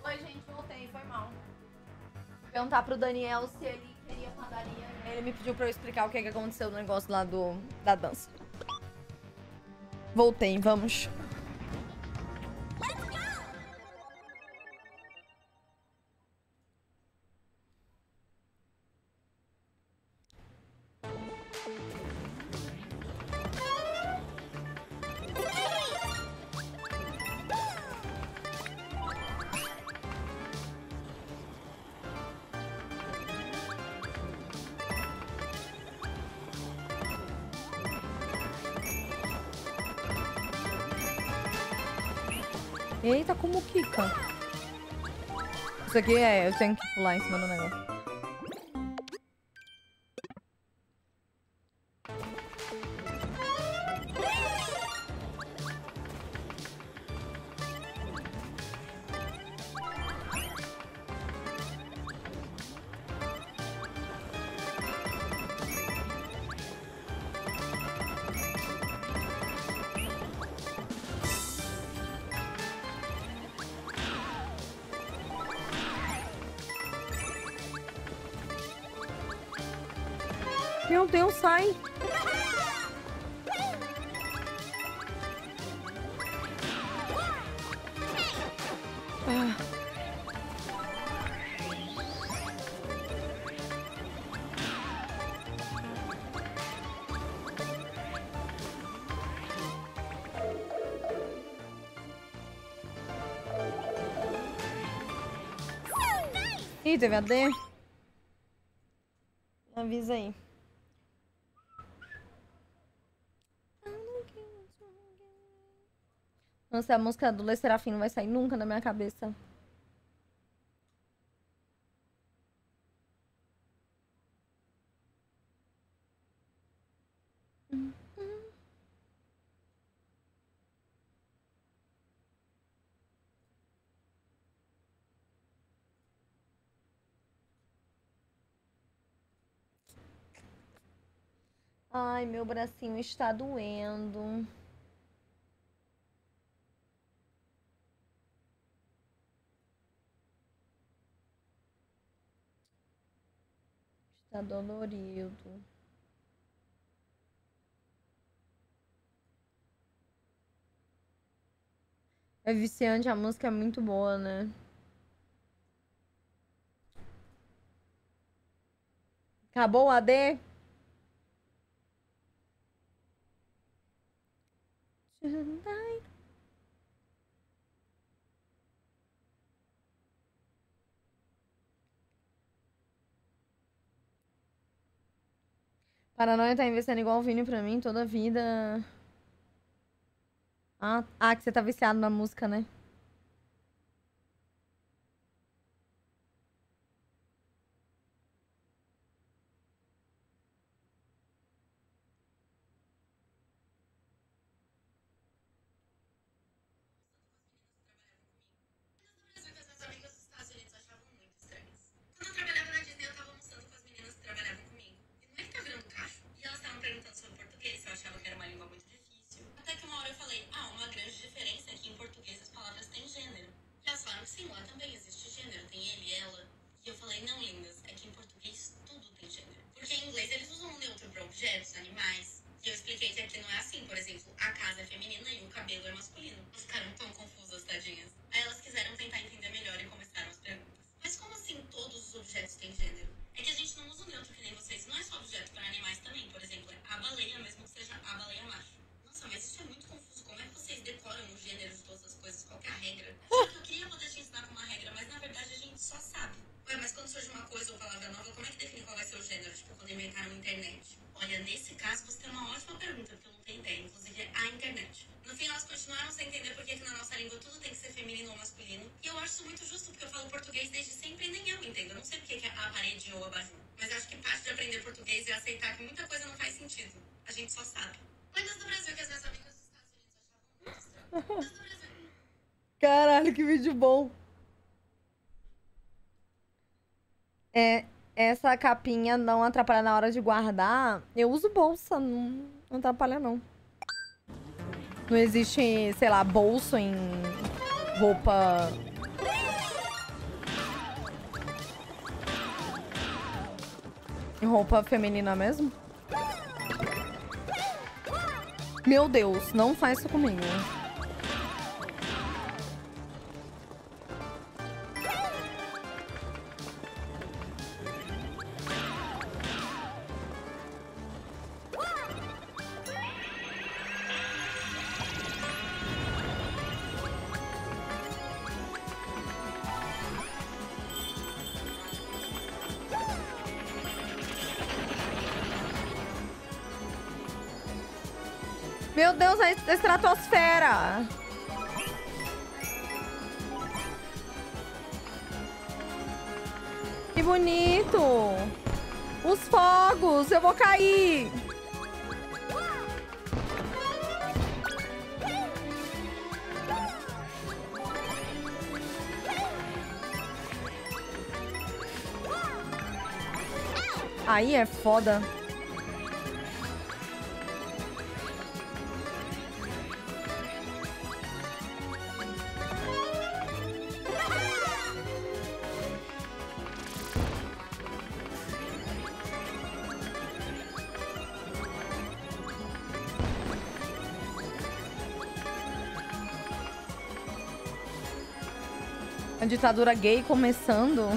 Oi, gente, voltei, foi mal. perguntar pro Daniel se ele queria padaria. Ele me pediu pra eu explicar o que, é que aconteceu no negócio lá do, da dança. Voltei, vamos. Eita, como quica. Isso aqui é... Eu tenho que pular em cima do negócio. Meu Deus, sai! Ah. Ih, teve A D. Avisa aí. Nossa, a música do Le Serafim não vai sair nunca da minha cabeça. Ai, meu bracinho está doendo. Tá dolorido. É viciante, a música é muito boa, né? Acabou o A D? Paranoia tá investindo igual o Vini pra mim, toda a vida. Ah, ah, que você tá viciado na música, né? Bom. É, essa capinha não atrapalha na hora de guardar. Eu uso bolsa, não, não atrapalha não. Não existe, sei lá, bolso em roupa. Roupa feminina mesmo? Meu Deus, não faz isso comigo. Meu Deus, a estratosfera! Que bonito! Os fogos! Eu vou cair! Aí é foda! Ditadura gay começando.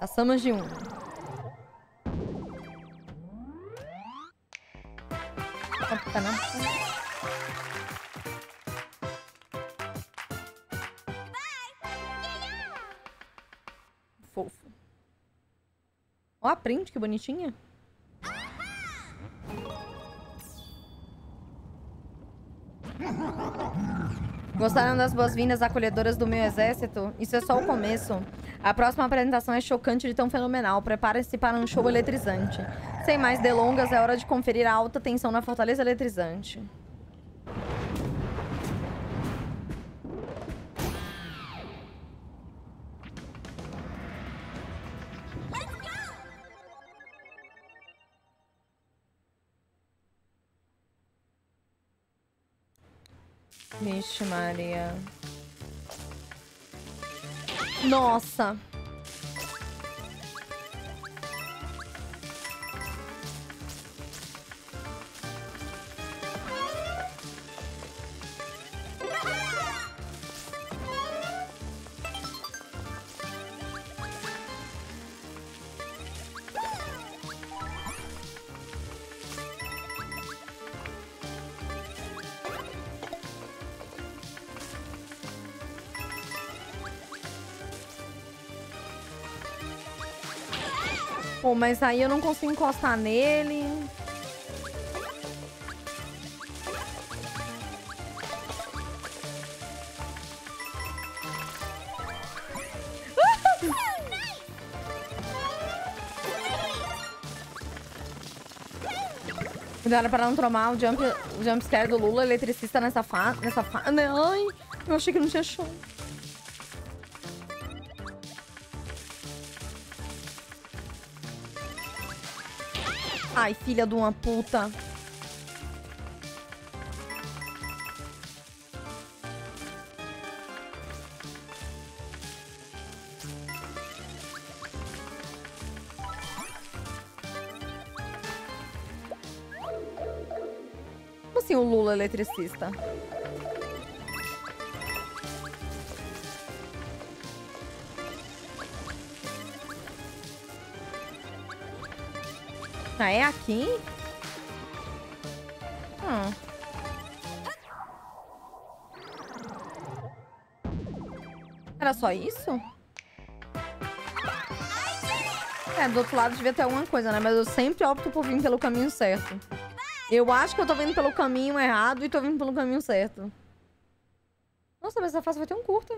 Passamos de um. Que bonitinha. Gostaram das boas-vindas acolhedoras do meu exército? Isso é só o começo. A próxima apresentação é chocante de tão fenomenal. Preparem-se para um show eletrizante. Sem mais delongas, é hora de conferir a alta tensão na fortaleza eletrizante. Vixe Maria. Nossa. Pô, mas aí eu não consigo encostar nele. Cuidado para não tomar o jump, o jump scare do Lula, eletricista nessa fase. Nessa fa... Ai, eu achei que não tinha show. Ai, filha de uma puta. Como assim o Lula eletricista? Ah, é aqui? Hum. Era só isso? É, do outro lado devia ter alguma coisa, né? Mas eu sempre opto por vir pelo caminho certo. Eu acho que eu tô vindo pelo caminho errado e tô vindo pelo caminho certo. Nossa, mas essa fase vai ter um curta.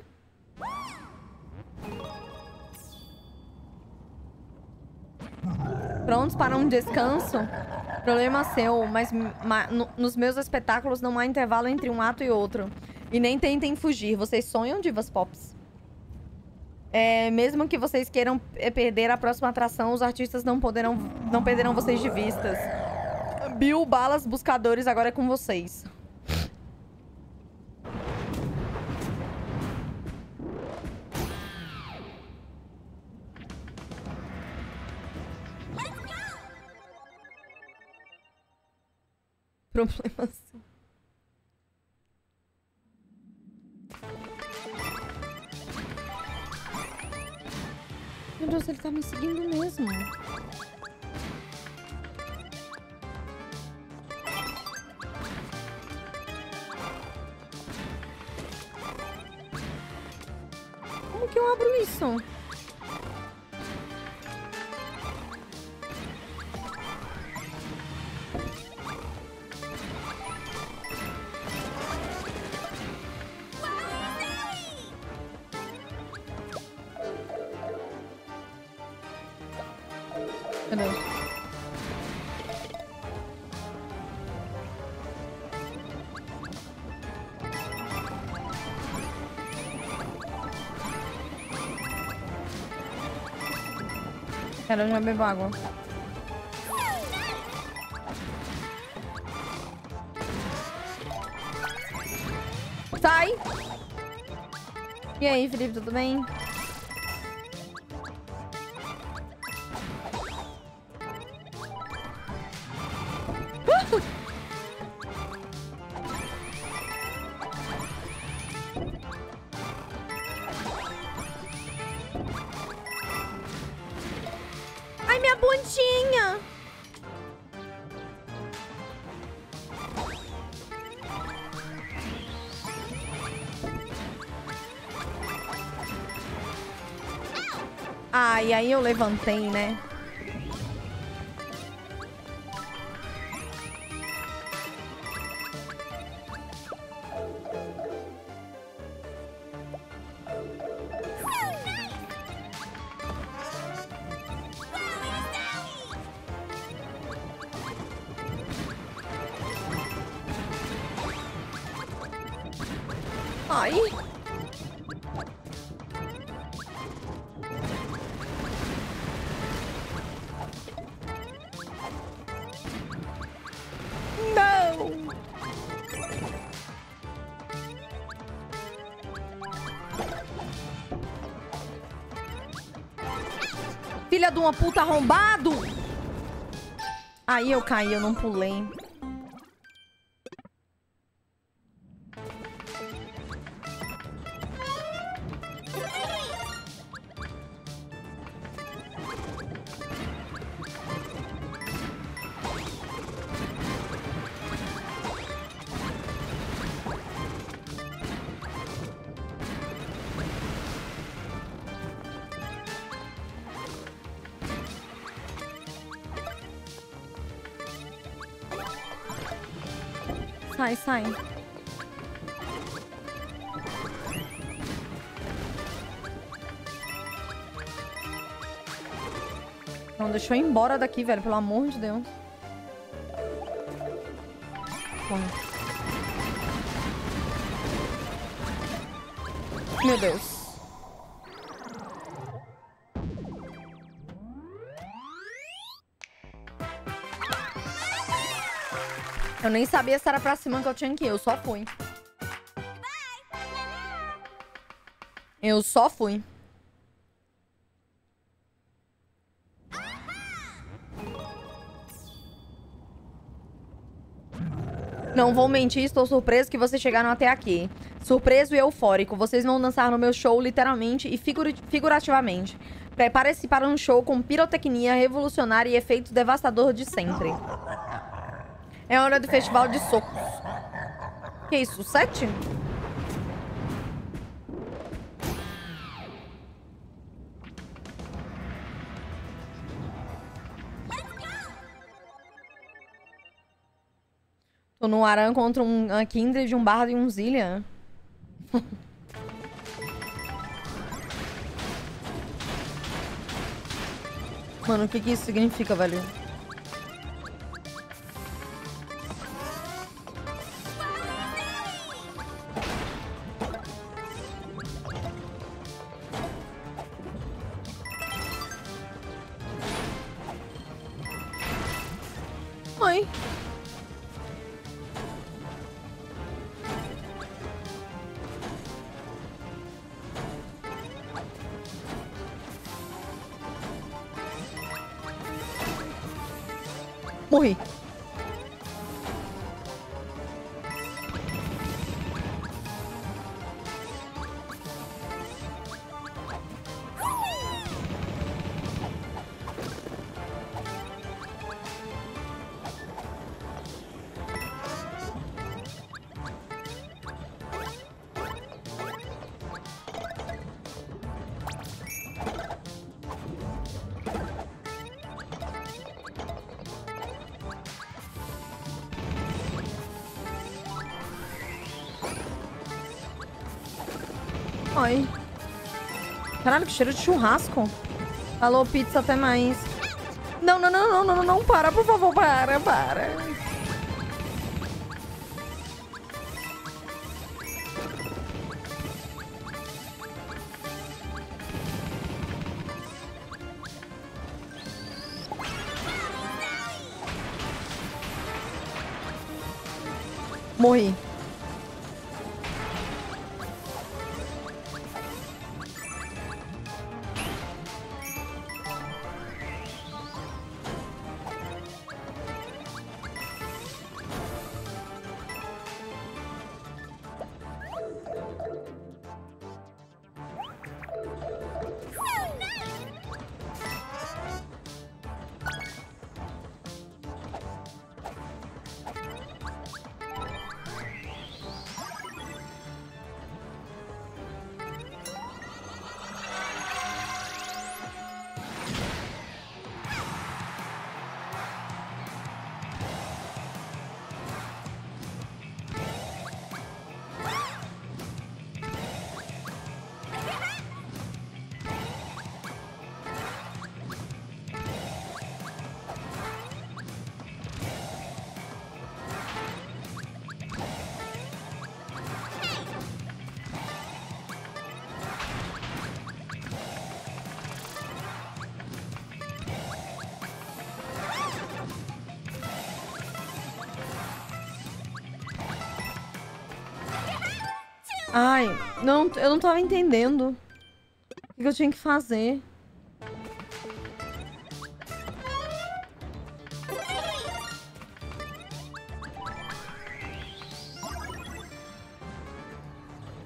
Prontos para um descanso? Problema seu, mas ma, no, nos meus espetáculos não há intervalo entre um ato e outro. E nem tentem fugir. Vocês sonham, divas pops? É, mesmo que vocês queiram perder a próxima atração, os artistas não poderão, não perderão vocês de vistas. Bill, balas, buscadores, agora é com vocês. Problema seu. Meu Deus, ele tá me seguindo mesmo. Como que eu abro isso? Cara, eu já bebo água. Sai! E aí, Felipe, tudo bem? E aí eu levantei, né? De uma puta arrombado. Aí eu caí, eu não pulei. Sai, sai. Não, deixa eu ir embora daqui, velho. Pelo amor de Deus. Meu Deus. Eu nem sabia se era pra cima que eu tinha que ir. Eu só fui. Eu só fui. Não vou mentir, estou surpreso que vocês chegaram até aqui. Surpreso e eufórico. Vocês vão dançar no meu show literalmente e figurativamente. Prepare-se para um show com pirotecnia revolucionária e efeito devastador de sempre. É hora do festival de socos. Que isso? Sete? Tô no aran contra um Kindred, um Bardo e um Zilian. Mano, o que que isso significa, velho? Oi? Morri. Oi. Caralho, que cheiro de churrasco. Alô, pizza, até mais. Não, não, não, não, não, não, não, para, por favor, para, para. Morri. Ai, não, eu não tava entendendo o que eu tinha que fazer.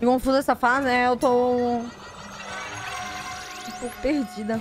Me confuso essa fase, né? Eu tô um pouco perdida.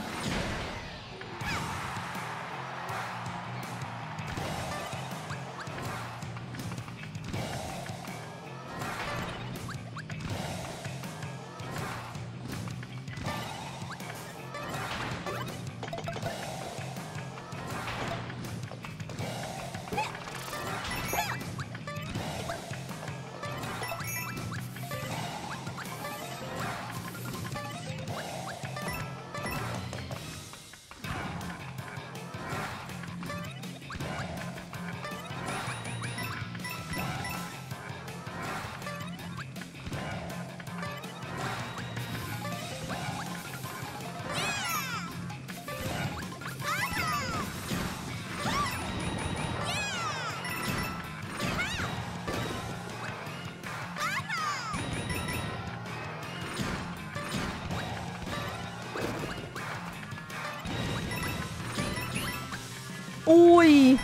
Ui!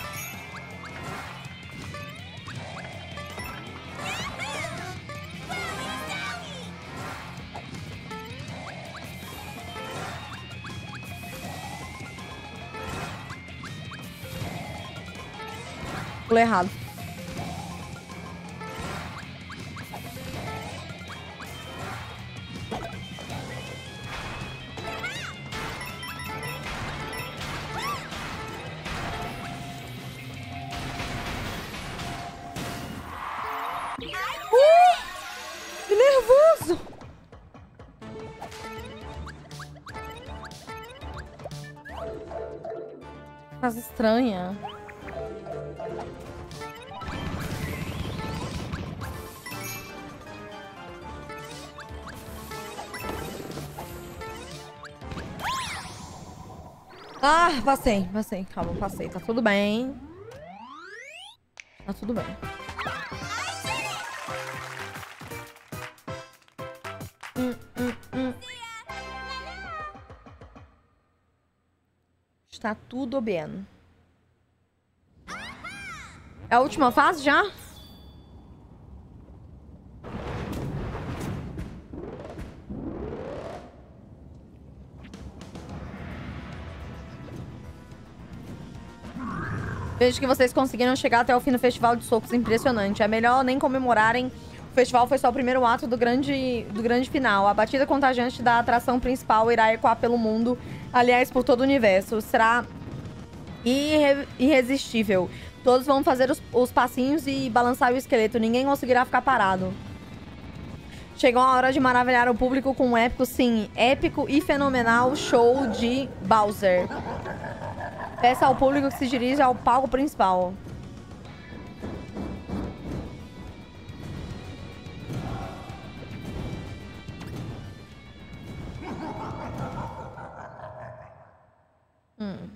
Pulei errado. Estranha. Ah, passei, passei. Calma, passei. Tá tudo bem. Tá tudo bem. Hum, hum, hum. Está tudo bem. É a última fase já? Vejo que vocês conseguiram chegar até o fim do Festival de Socos. Impressionante. É melhor nem comemorarem. O festival foi só o primeiro ato do grande, do grande final. A batida contagiante da atração principal irá ecoar pelo mundo. Aliás, por todo o universo. Será irre irresistível. Todos vão fazer os, os passinhos e balançar o esqueleto. Ninguém conseguirá ficar parado. Chegou a hora de maravilhar o público com um épico, sim, épico e fenomenal show de Bowser. Peça ao público que se dirija ao palco principal. Hum.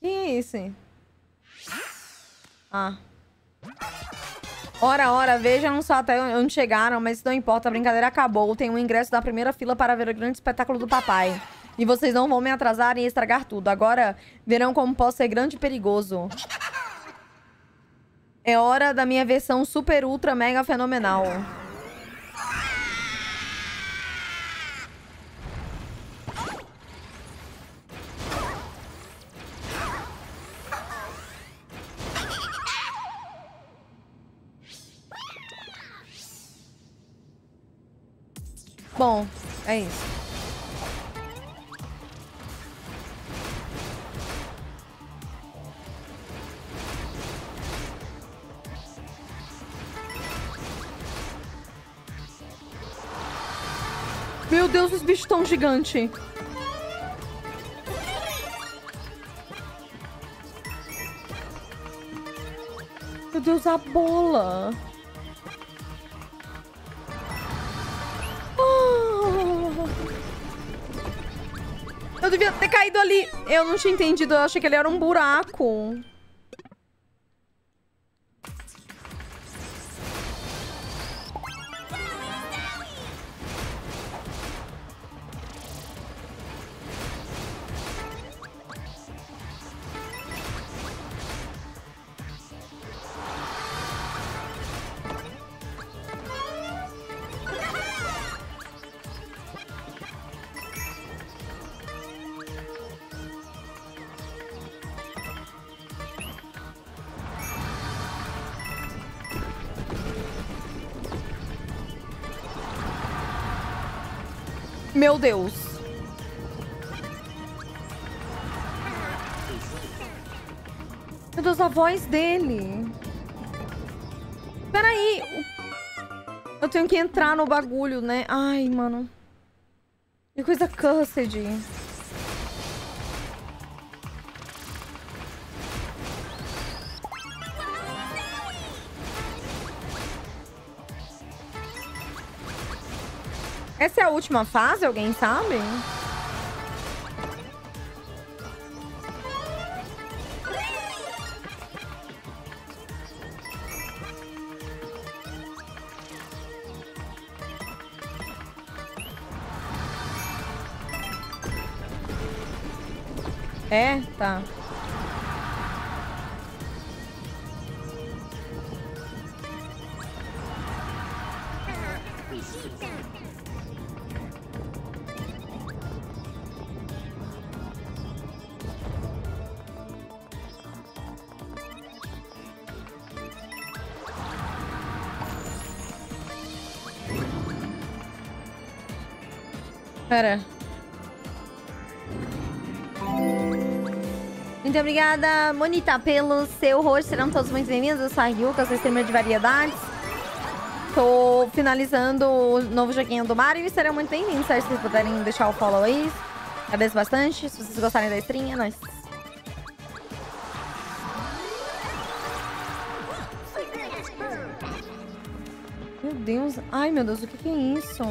Que é isso? Ah. Ora, ora, vejam só até onde chegaram, mas não importa, a brincadeira acabou. Tem um ingresso da primeira fila para ver o grande espetáculo do papai. E vocês não vão me atrasar e estragar tudo. Agora verão como posso ser grande e perigoso. É hora da minha versão super, ultra, mega fenomenal. Bom, é isso. Meu Deus, os bichos tão gigantes. Meu Deus, a bola. Eu devia ter caído ali. Eu não tinha entendido. Eu achei que ele era um buraco. Meu Deus. Meu Deus, a voz dele. Peraí. Eu tenho que entrar no bagulho, né? Ai, mano. Que coisa cursed. Essa é a última fase, alguém sabe? É, tá. Muito obrigada, Monita, pelo seu host. Serão todos muito bem-vindos. Eu sou a Rio, que é o sistema de variedades. Tô finalizando o novo joguinho do Mario e serão muito bem-vindos. Se vocês puderem deixar o follow aí, agradeço bastante. Se vocês gostarem da stream, é nóis. Meu Deus. Ai, meu Deus, o que que é isso?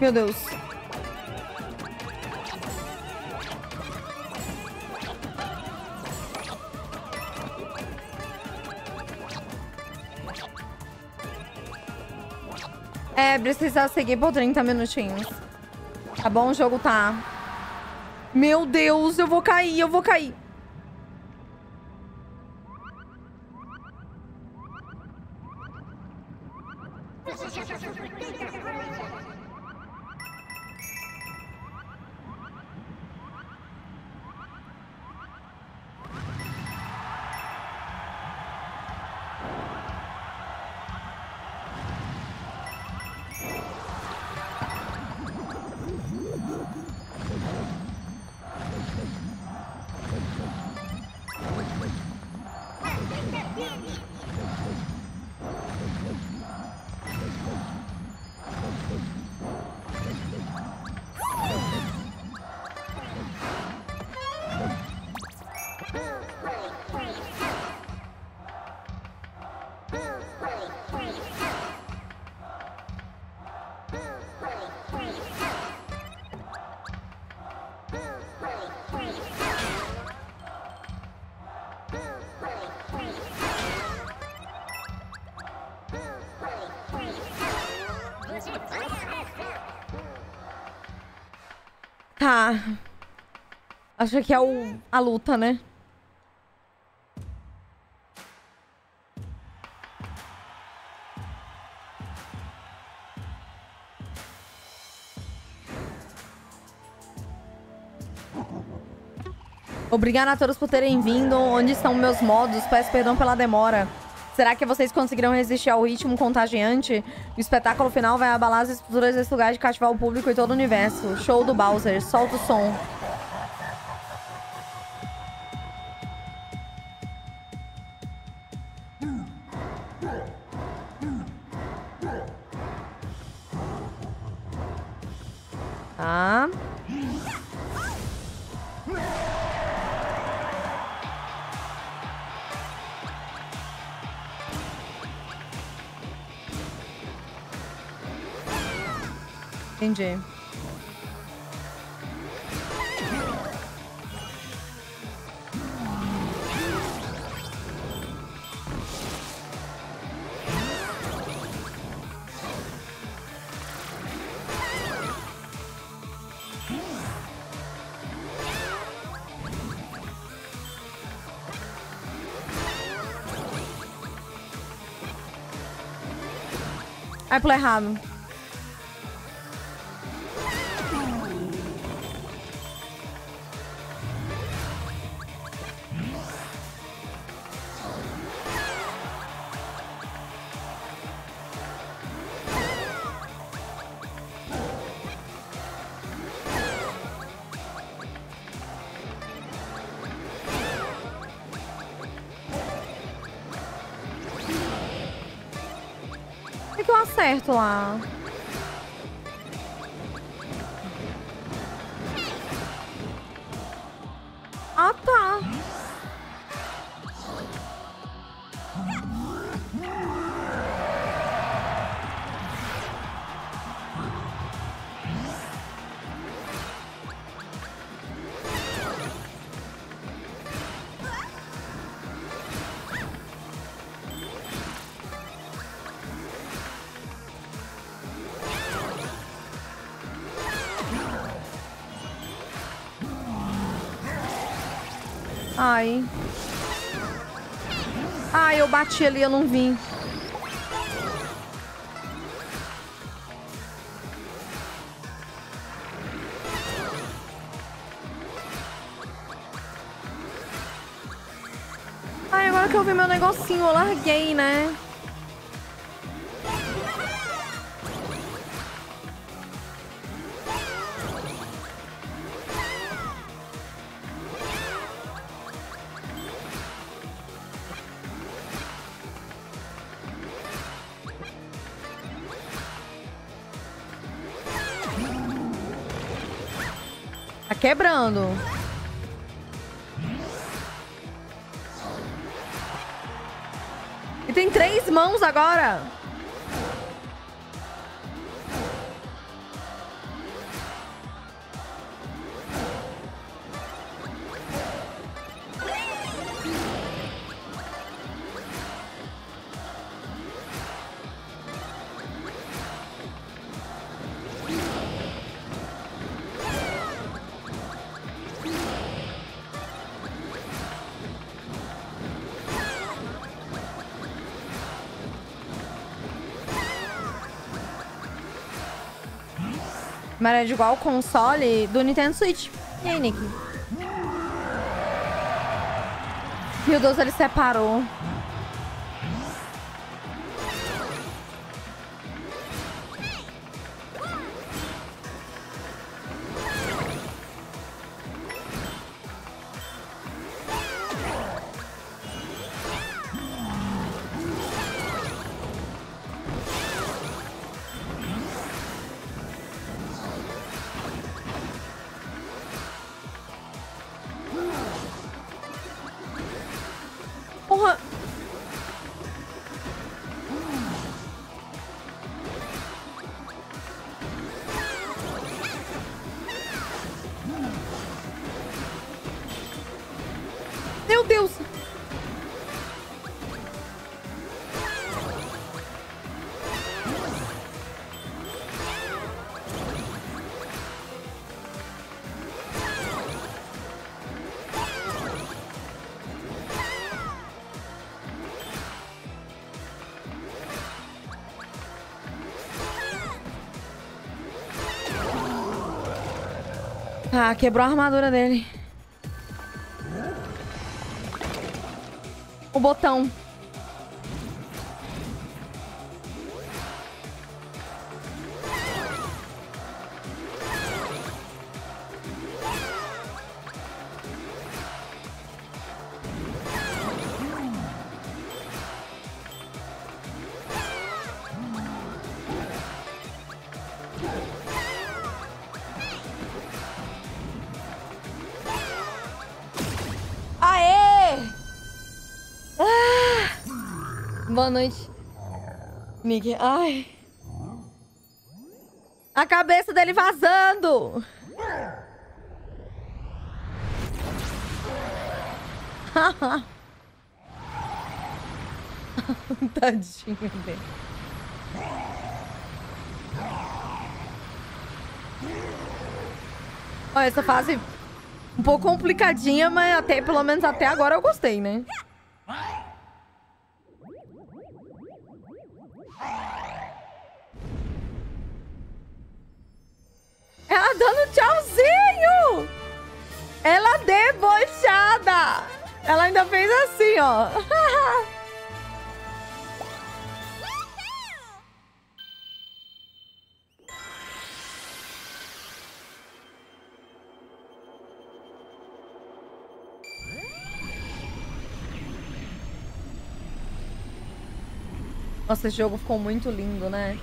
Meu Deus. É, precisa seguir por trinta minutinhos. Tá bom? O jogo tá... Meu Deus, eu vou cair, eu vou cair. Acho que é o, a luta, né? Obrigada a todos por terem vindo. Onde estão meus modos? Peço perdão pela demora. Será que vocês conseguirão resistir ao ritmo contagiante? O espetáculo final vai abalar as estruturas desse lugar de cativar o público e todo o universo. Show do Bowser. Solta o som. Entendi. Ai, pulei errado. Certo lá. Ah, tá. Ai. Ai, eu bati ali, eu não vim. Ai, agora que eu vi meu negocinho, eu larguei, né? Tá quebrando. E tem três mãos agora. Mas é igual o console do Nintendo Switch. E aí, Nick? Meu Deus, ele separou. Ah, quebrou a armadura dele. O botão. Boa noite, Nick. Ai. A cabeça dele vazando. Tadinho dele. Olha, essa fase um pouco complicadinha, mas até, pelo menos até agora eu gostei, né? Ela ainda fez assim, ó. Nossa, esse jogo ficou muito lindo, né?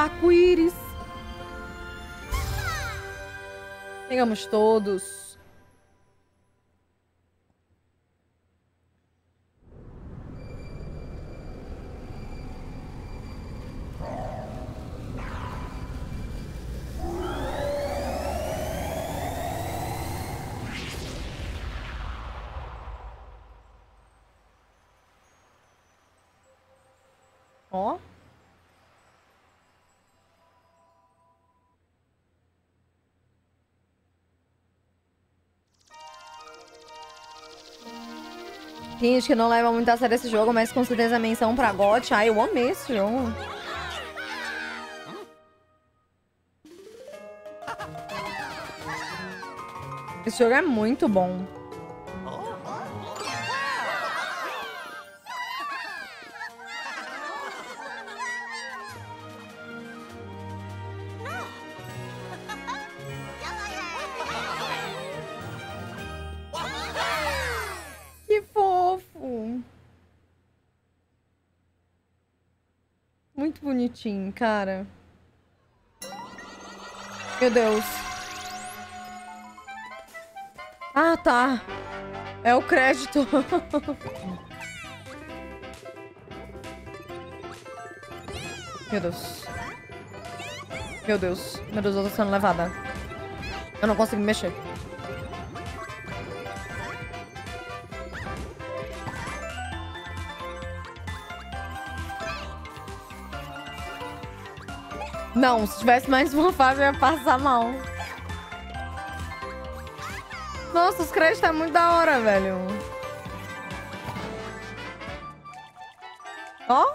Arco-íris. Pegamos todos. Ó. Tem gente que não leva muito a sério esse jogo, mas com certeza a menção pra G O T. Ai, eu amei esse jogo. Esse jogo é muito bom. Muito bonitinho, cara. Meu Deus. Ah, tá. É o crédito. Meu Deus. Meu Deus. Meu Deus, eu tô sendo levada. Eu não consigo mexer. Não, se tivesse mais uma fase, eu ia passar mal. Nossa, os créditos tá muito da hora, velho. Ó.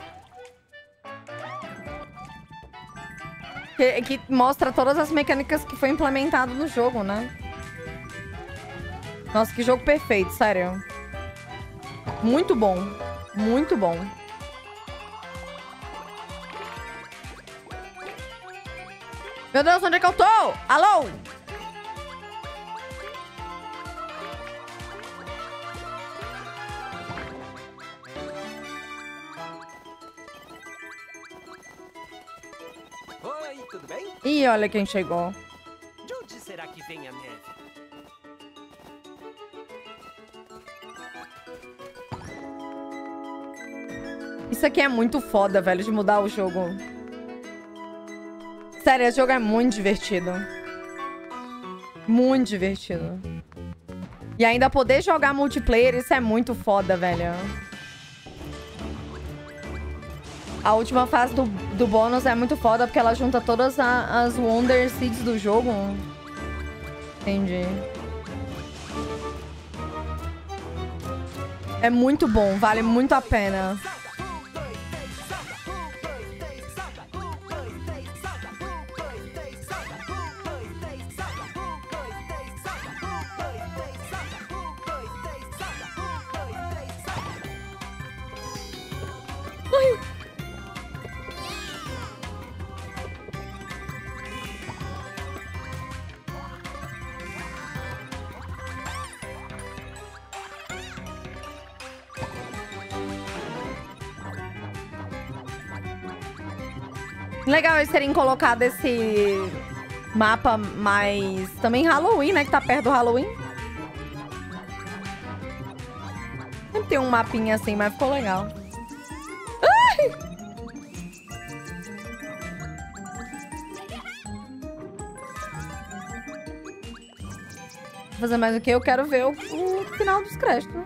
Que, que mostra todas as mecânicas que foi implementado no jogo, né? Nossa, que jogo perfeito, sério. Muito bom. Muito bom. Meu Deus, onde é que eu tô? Alô? Oi, tudo bem? Ih, olha quem chegou. De onde será que vem a neve? Isso aqui é muito foda, velho, de mudar o jogo. Sério, esse jogo é muito divertido. Muito divertido. E ainda poder jogar multiplayer, isso é muito foda, velho. A última fase do, do bônus é muito foda, porque ela junta todas a, as Wonder Seeds do jogo. Entendi. É muito bom, vale muito a pena. Legal eles terem colocado esse mapa, mas também Halloween, né? Que tá perto do Halloween. Sempre tem um mapinha assim, mas ficou legal. Ai! Vou fazer mais o quê? Eu quero ver o, o final dos créditos, né?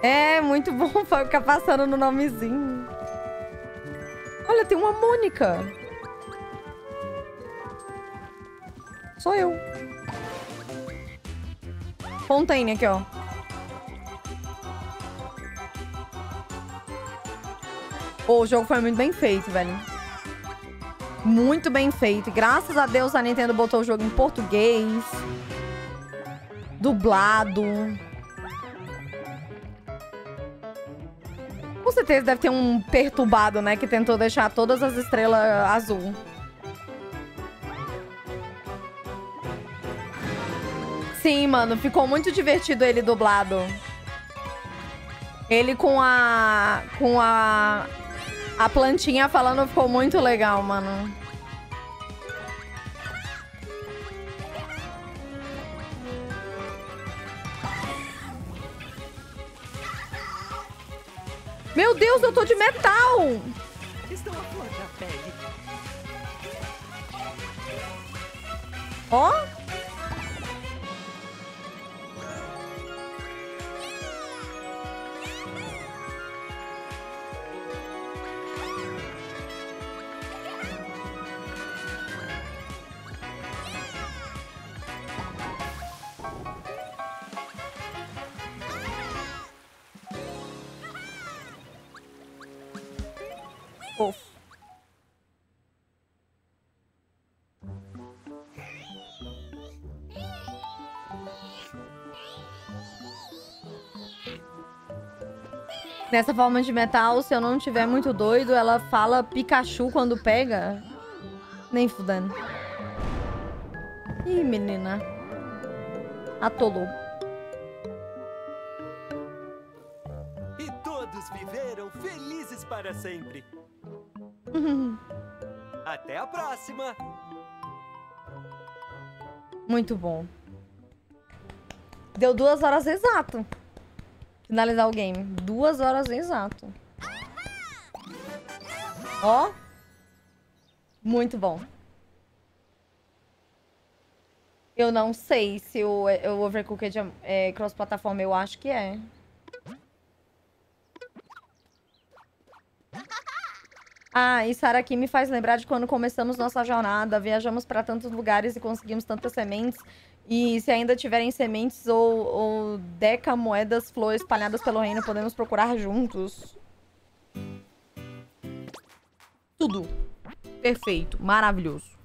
É, muito bom ficar passando no nomezinho. Olha, tem uma Mônica. Sou eu. Fontaine aqui, ó. Oh, o jogo foi muito bem feito, velho. Muito bem feito. Graças a Deus a Nintendo botou o jogo em português. Dublado. Com certeza deve ter um perturbado, né? Que tentou deixar todas as estrelas azul. Sim, mano. Ficou muito divertido ele dublado. Ele com a... Com a... A plantinha falando ficou muito legal, mano. Meu Deus, eu tô de metal! Ó! Nessa forma de metal, se eu não tiver muito doido, ela fala Pikachu quando pega. Nem fudendo. Ih, menina. Atolou. todos viveram felizes para sempre. Até a próxima. Muito bom. Deu duas horas exato. Finalizar o game. Duas horas exato. Ó. Muito bom. Eu não sei se o, o Overcooked é, é cross-plataforma. Eu acho que é. Ah, e Sara aqui me faz lembrar de quando começamos nossa jornada. Viajamos para tantos lugares e conseguimos tantas sementes. E se ainda tiverem sementes ou, ou deca moedas, flores espalhadas pelo reino, podemos procurar juntos. Tudo. Perfeito. Maravilhoso.